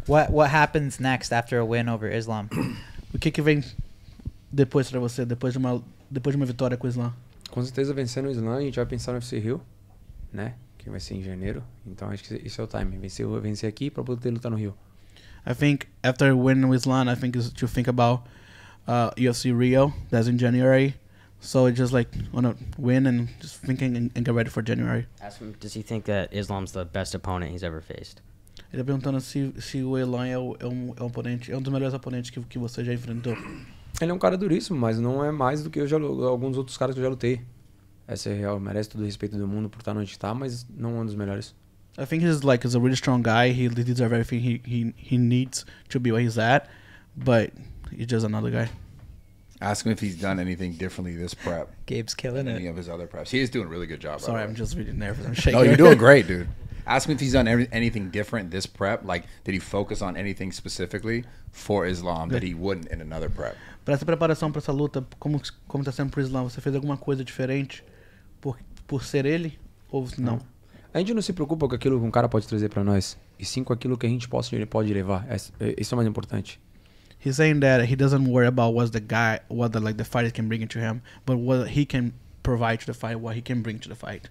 What, what happens next after a win over Islam? O que que vem depois pra você, depois de uma, depois de uma vitória com o Islam? Com certeza vencendo o Islam, a gente vai pensar no U F C Rio. Né? Que vai ser em janeiro. Então acho que isso é o time. Vencer, vencer aqui para poder lutar no Rio. I think after winning with Islam, I think it's to think about uh, U F C Rio. That's in January. So it's just like wanna win and just thinking and, and get ready for January. Ask him, does he think that Islam's the best opponent he's ever faced? Ele tá perguntando se, se o Islam é, o, é, um, é um oponente, é um dos melhores oponentes que, que você já enfrentou. Ele é um cara duríssimo, mas não é mais do que eu já, alguns outros caras que eu já lutei. Essa é real, merece todo o respeito do mundo por estar onde está, mas não é um dos melhores. I think he's like he's a really strong guy. He deserves everything he he he needs to be where he's at, but he's just another guy. Ask him if he's done anything differently this prep. Gabe's killing it. Any of his other preps, he is doing a really good job. Sorry, right? I'm just really nervous. I'm shaking. No, you're doing great, dude. Ask him if he's done every, anything different this prep. Like, did he focus on anything specifically for Islam that he wouldn't in another prep? Para essa preparação para essa luta, como como está sendo pro Islam, você fez alguma coisa diferente? Por, por ser ele ou não? A gente não se preocupa com aquilo que um cara pode trazer para nós, e sim com aquilo que a gente pode, ele pode levar. Isso é o mais importante. He's saying that he doesn't worry about what's the guy, what the like the fighters can bring into him, but what he can provide to the fight, what he can bring to the fight.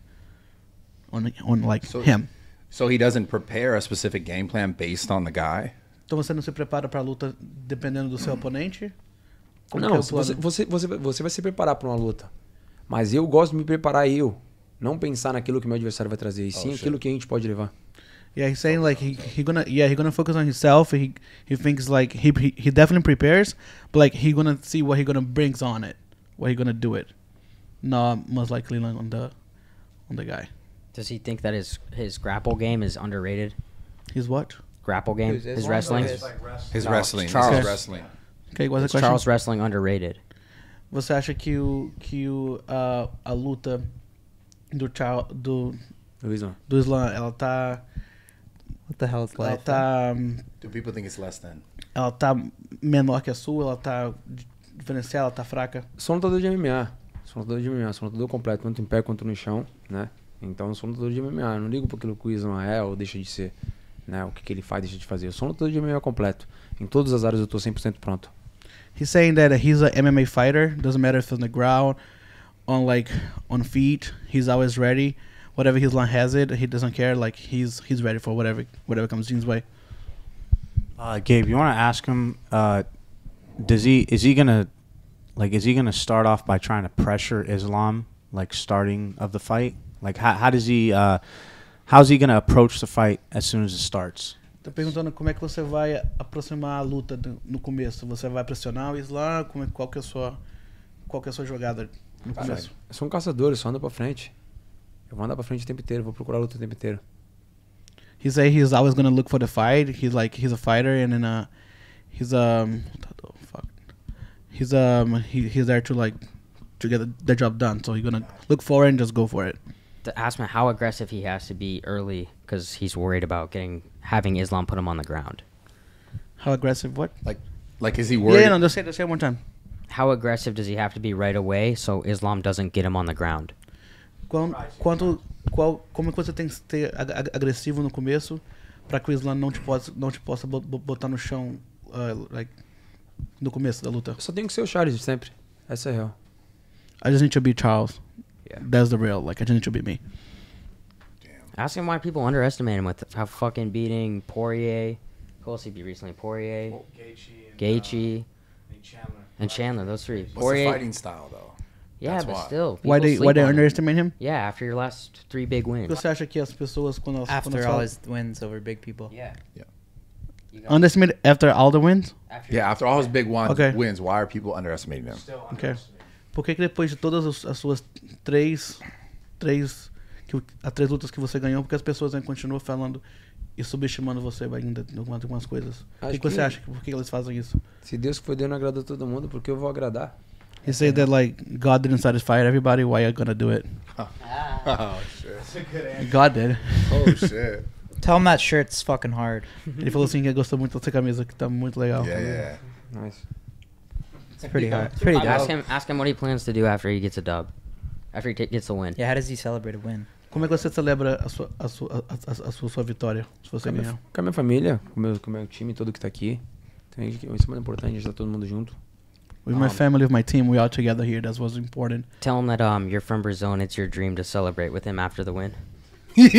On on like so, him. So he doesn't prepare a specific game plan based on the guy. Então você não se prepara para a luta dependendo do seu oponente? Não, você, você você você vai se preparar para uma luta. Mas eu gosto de me preparar eu, não pensar naquilo que meu adversário vai trazer, e sim oh, aquilo que a gente pode levar. Yeah, he's saying like he he gonna yeah he gonna focus on himself. He he thinks like he he, he definitely prepares, but like he gonna see what he gonna brings on it, what he gonna do it. No, most likely on the on the guy. Does he think that his his grapple game is underrated? His what? Grapple game. His, his, his wrestling. His, like wrestling. His no, wrestling. Charles okay. wrestling. Okay, what's the question? Charles wrestling underrated. Você acha que o, que o, a, a luta do Charles do do Islam do Islam ela tá What the hell is life? Ela tá, do people think it's less than? Ela tá menor que a sua, ela tá diferenciada, ela tá fraca. Sou lutador de M M A, sou lutador de M M A, sou lutador completo, tanto em pé quanto no chão, né? Então eu sou lutador de M M A, eu não ligo para aquilo que o Islam é ou deixa de ser, né? O que, que ele faz, deixa de fazer. Eu sou lutador de M M A completo. Em todas as áreas eu tô cem por cento pronto. He's saying that he's an M M A fighter. Doesn't matter if it's on the ground, on like on feet. He's always ready. Whatever his line has it, he doesn't care. Like he's he's ready for whatever whatever comes his way. Uh, Gabe, you want to ask him? Uh, does he is he gonna like is he gonna start off by trying to pressure Islam like starting of the fight? Like how how does he uh, how's he gonna approach the fight as soon as it starts? Tô perguntando como é que você vai aproximar a luta do, no começo. Você vai pressionar o Islam? Como é, qual, que é a sua, qual que é a sua jogada no começo? Cara, eu sou um caçador, eu só ando pra frente. Eu vou andar pra frente o tempo inteiro, vou procurar a luta o tempo inteiro. He say he's always gonna look for the fight. He's like, he's a fighter and then uh, he's um, what the fuck? He's um, he, he's there to like, to get the, the job done. So he's gonna look for it and just go for it. To ask him how aggressive he has to be early because he's worried about getting having Islam put him on the ground. How aggressive? What? Like, like is he worried? Yeah, no, just say it, just say it one time. How aggressive does he have to be right away so Islam doesn't get him on the ground? Quanto, quanto, qual, como que você tem que ser agressivo no começo para que o Islam não te possa, não te possa botar no chão, uh, like, no começo da luta? Eu só tenho que ser o Charles sempre. Essa é a real. I just need to be Charles. Yeah. That's the real. Like, I just need to be me. Ask him why people underestimate him with how fucking beating Poirier, who else he beat recently? Poirier, well, Gaethje, Gaethje, and, uh, and Chandler. And Chandler, those three. What's Poirier. The fighting style, though? Yeah, That's but why. still. Why they why they underestimate him? him? Yeah, after your last three big wins. Você acha que as pessoas quando elas after all his wins over big people? Yeah. Yeah. Underestimate after all the wins? After yeah, after all his big wins. Okay. Wins, why are people underestimating him? Still okay. Por que que depois de todas as suas três, três que, as três lutas que você ganhou, porque as pessoas ainda continuam falando e subestimando você ainda em algumas coisas? O que, que você acha? Por que eles fazem isso? Se Deus que foi Deus não agradou todo mundo, por que eu vou agradar? He said that like God didn't satisfy everybody. Why are you gonna do it? Oh, oh shit! That's a good answer. God did. Oh shit! Tell him that shirt's fucking hard. Ele falou assim que gostou muito dessa camisa que tá muito legal. Yeah, yeah. Nice. It's pretty hard. It's pretty. Ask him. Ask him what he plans to do after he gets a dub, after he gets a win. Yeah. How does he celebrate a win? Como é que você celebra a sua a sua a, a sua, sua vitória? Se você ganhar. Com, com a minha família, com meu com meu time todo que tá aqui. Tem isso é muito importante. Está todo mundo junto. With my um, family, with my team, we all together here. That's what's important. Tell him that um, you're from Brazil and it's your dream to celebrate with him after the win. Yeah.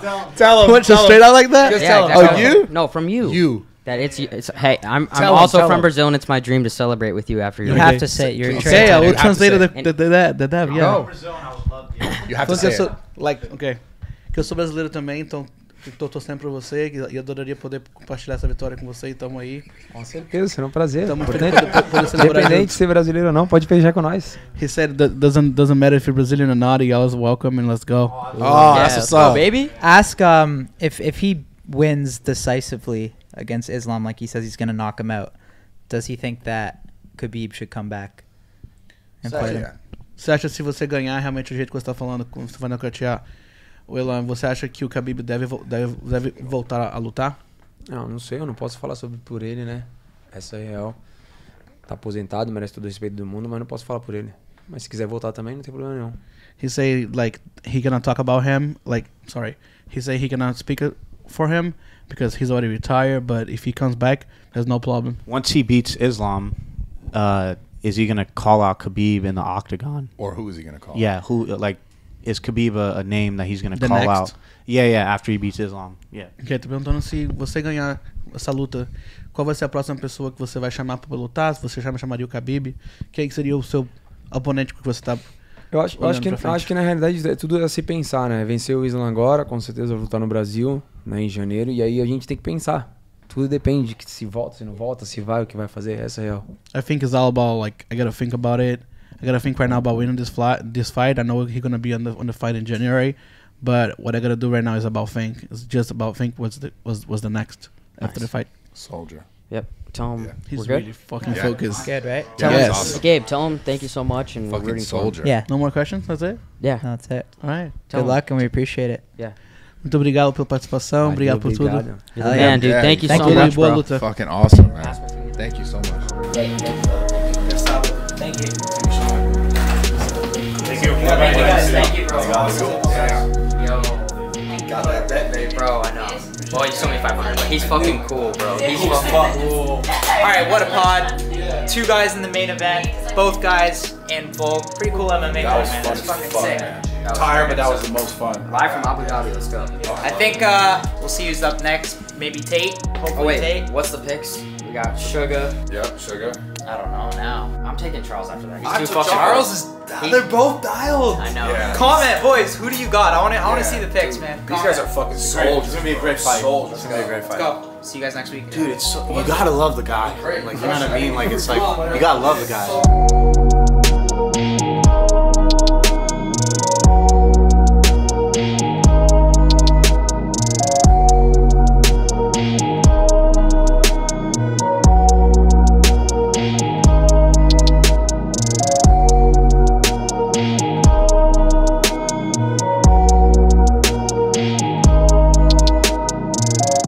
Tell him. Tell him. Went tell straight him. out like that? Just yeah, tell exactly. him. Oh, you? No, from you. You. That it's, it's hey, I'm, I'm also him, from him. Brazil and it's my dream to celebrate with you after your You have to say it. You're a traitor. Yeah, we'll translate it. That, that, that, yeah. I'm from Brazil and I would love you. You have to say it. Like, okay. Que eu sou brasileiro também, então... Estou torcendo para você e adoraria poder compartilhar essa vitória com você e estamos aí. Com certeza, será um prazer. Independente de ser brasileiro ou não, pode festejar com nós. He said that doesn't doesn't matter if you're Brazilian or not, you're always welcome and let's go. Oh, oh yeah, that's what's up, baby. Ask um if if he wins decisively against Islam, like he says he's going to knock him out. Does he think that Khabib should come back and fight him? Você acha se você ganhar realmente o jeito que você está falando, como você vai nocautear? O Elan, você acha que o Khabib deve, deve, deve voltar a lutar? Não, não sei, eu não posso falar sobre por ele, né? Essa é real. Tá aposentado, merece todo o respeito do mundo, mas não posso falar por ele. Mas se quiser voltar também, não tem problema nenhum. He say like he gonna talk about him, like sorry, he say he gonna speak for him because he's already retired. But if he comes back, there's no problem. Once he beats Islam, uh, is he going to call out Khabib in the octagon? Or who is he going to call? Yeah, out? who like is Khabib a, a name that he's going to call next? out? Yeah, yeah, after he beats Islam. Yeah. Okay, tô perguntando se você ganhar essa luta, qual vai ser a próxima pessoa que você vai chamar para lutar? Se você chama, chamaria o Khabib? Quem seria o seu oponente que você está... Eu acho, eu acho, que, eu acho que na realidade é tudo a se pensar, né? Vencer o Islam agora, com certeza vai lutar no Brasil, né, em janeiro, e aí a gente tem que pensar. Tudo depende, que se volta, se não volta, se vai, o que vai fazer, essa é real. I think it's all about, like, I gotta think about it. I gotta think right now about winning this, fly, this fight. I know he's gonna be on the, on the fight in January, but what I gotta do right now is about think. It's just about think what's the, what's, what's the next nice. after the fight. Soldier. Yep. Tell him yeah. he's we're really good? fucking yeah. focused. Good, right? Tell yes. him, awesome. Gabe, tell him thank you so much and fucking we're soldier. For him. Yeah. No more questions? That's it? Yeah. No, that's it. All right. Tell good him. luck and we appreciate it. Yeah. Muito obrigado pela participação. Obrigado por tudo. Man, dude, thank you so much, bro. Fucking awesome, man. Thank you so much. Thank you. Thank you. Thank you. Thank you, bro. Yo, thank God I bet, babe, bro. I know. Well, you sold me five hundred, but he's fucking cool, bro. He's fucking cool. Alright, what a pod. Two guys in the main event. Both guys and Volk. Pretty cool M M A, man. That's fucking sick. Tired, but that was the most fun. Live from Abu Dhabi, let's go. I think uh, we'll see who's up next. Maybe Tate. Hopefully oh, wait. Tate. What's the picks? We got Sugar. Yep, Sugar. I don't know now. I'm taking Charles after that. He's too fucking Charles is. He, they're both dialed. I know. Yeah. Comment, boys. Who do you got? I want to. I want to yeah, see the picks, dude, man. These Comment. guys are fucking soldiers. It's gonna be a great fight. Soldiers. It's gonna be a great fight. Let's go. See you guys next week. Dude, it's so, you gotta love the guy. Like you know what I mean? Like it's like you gotta love the guy.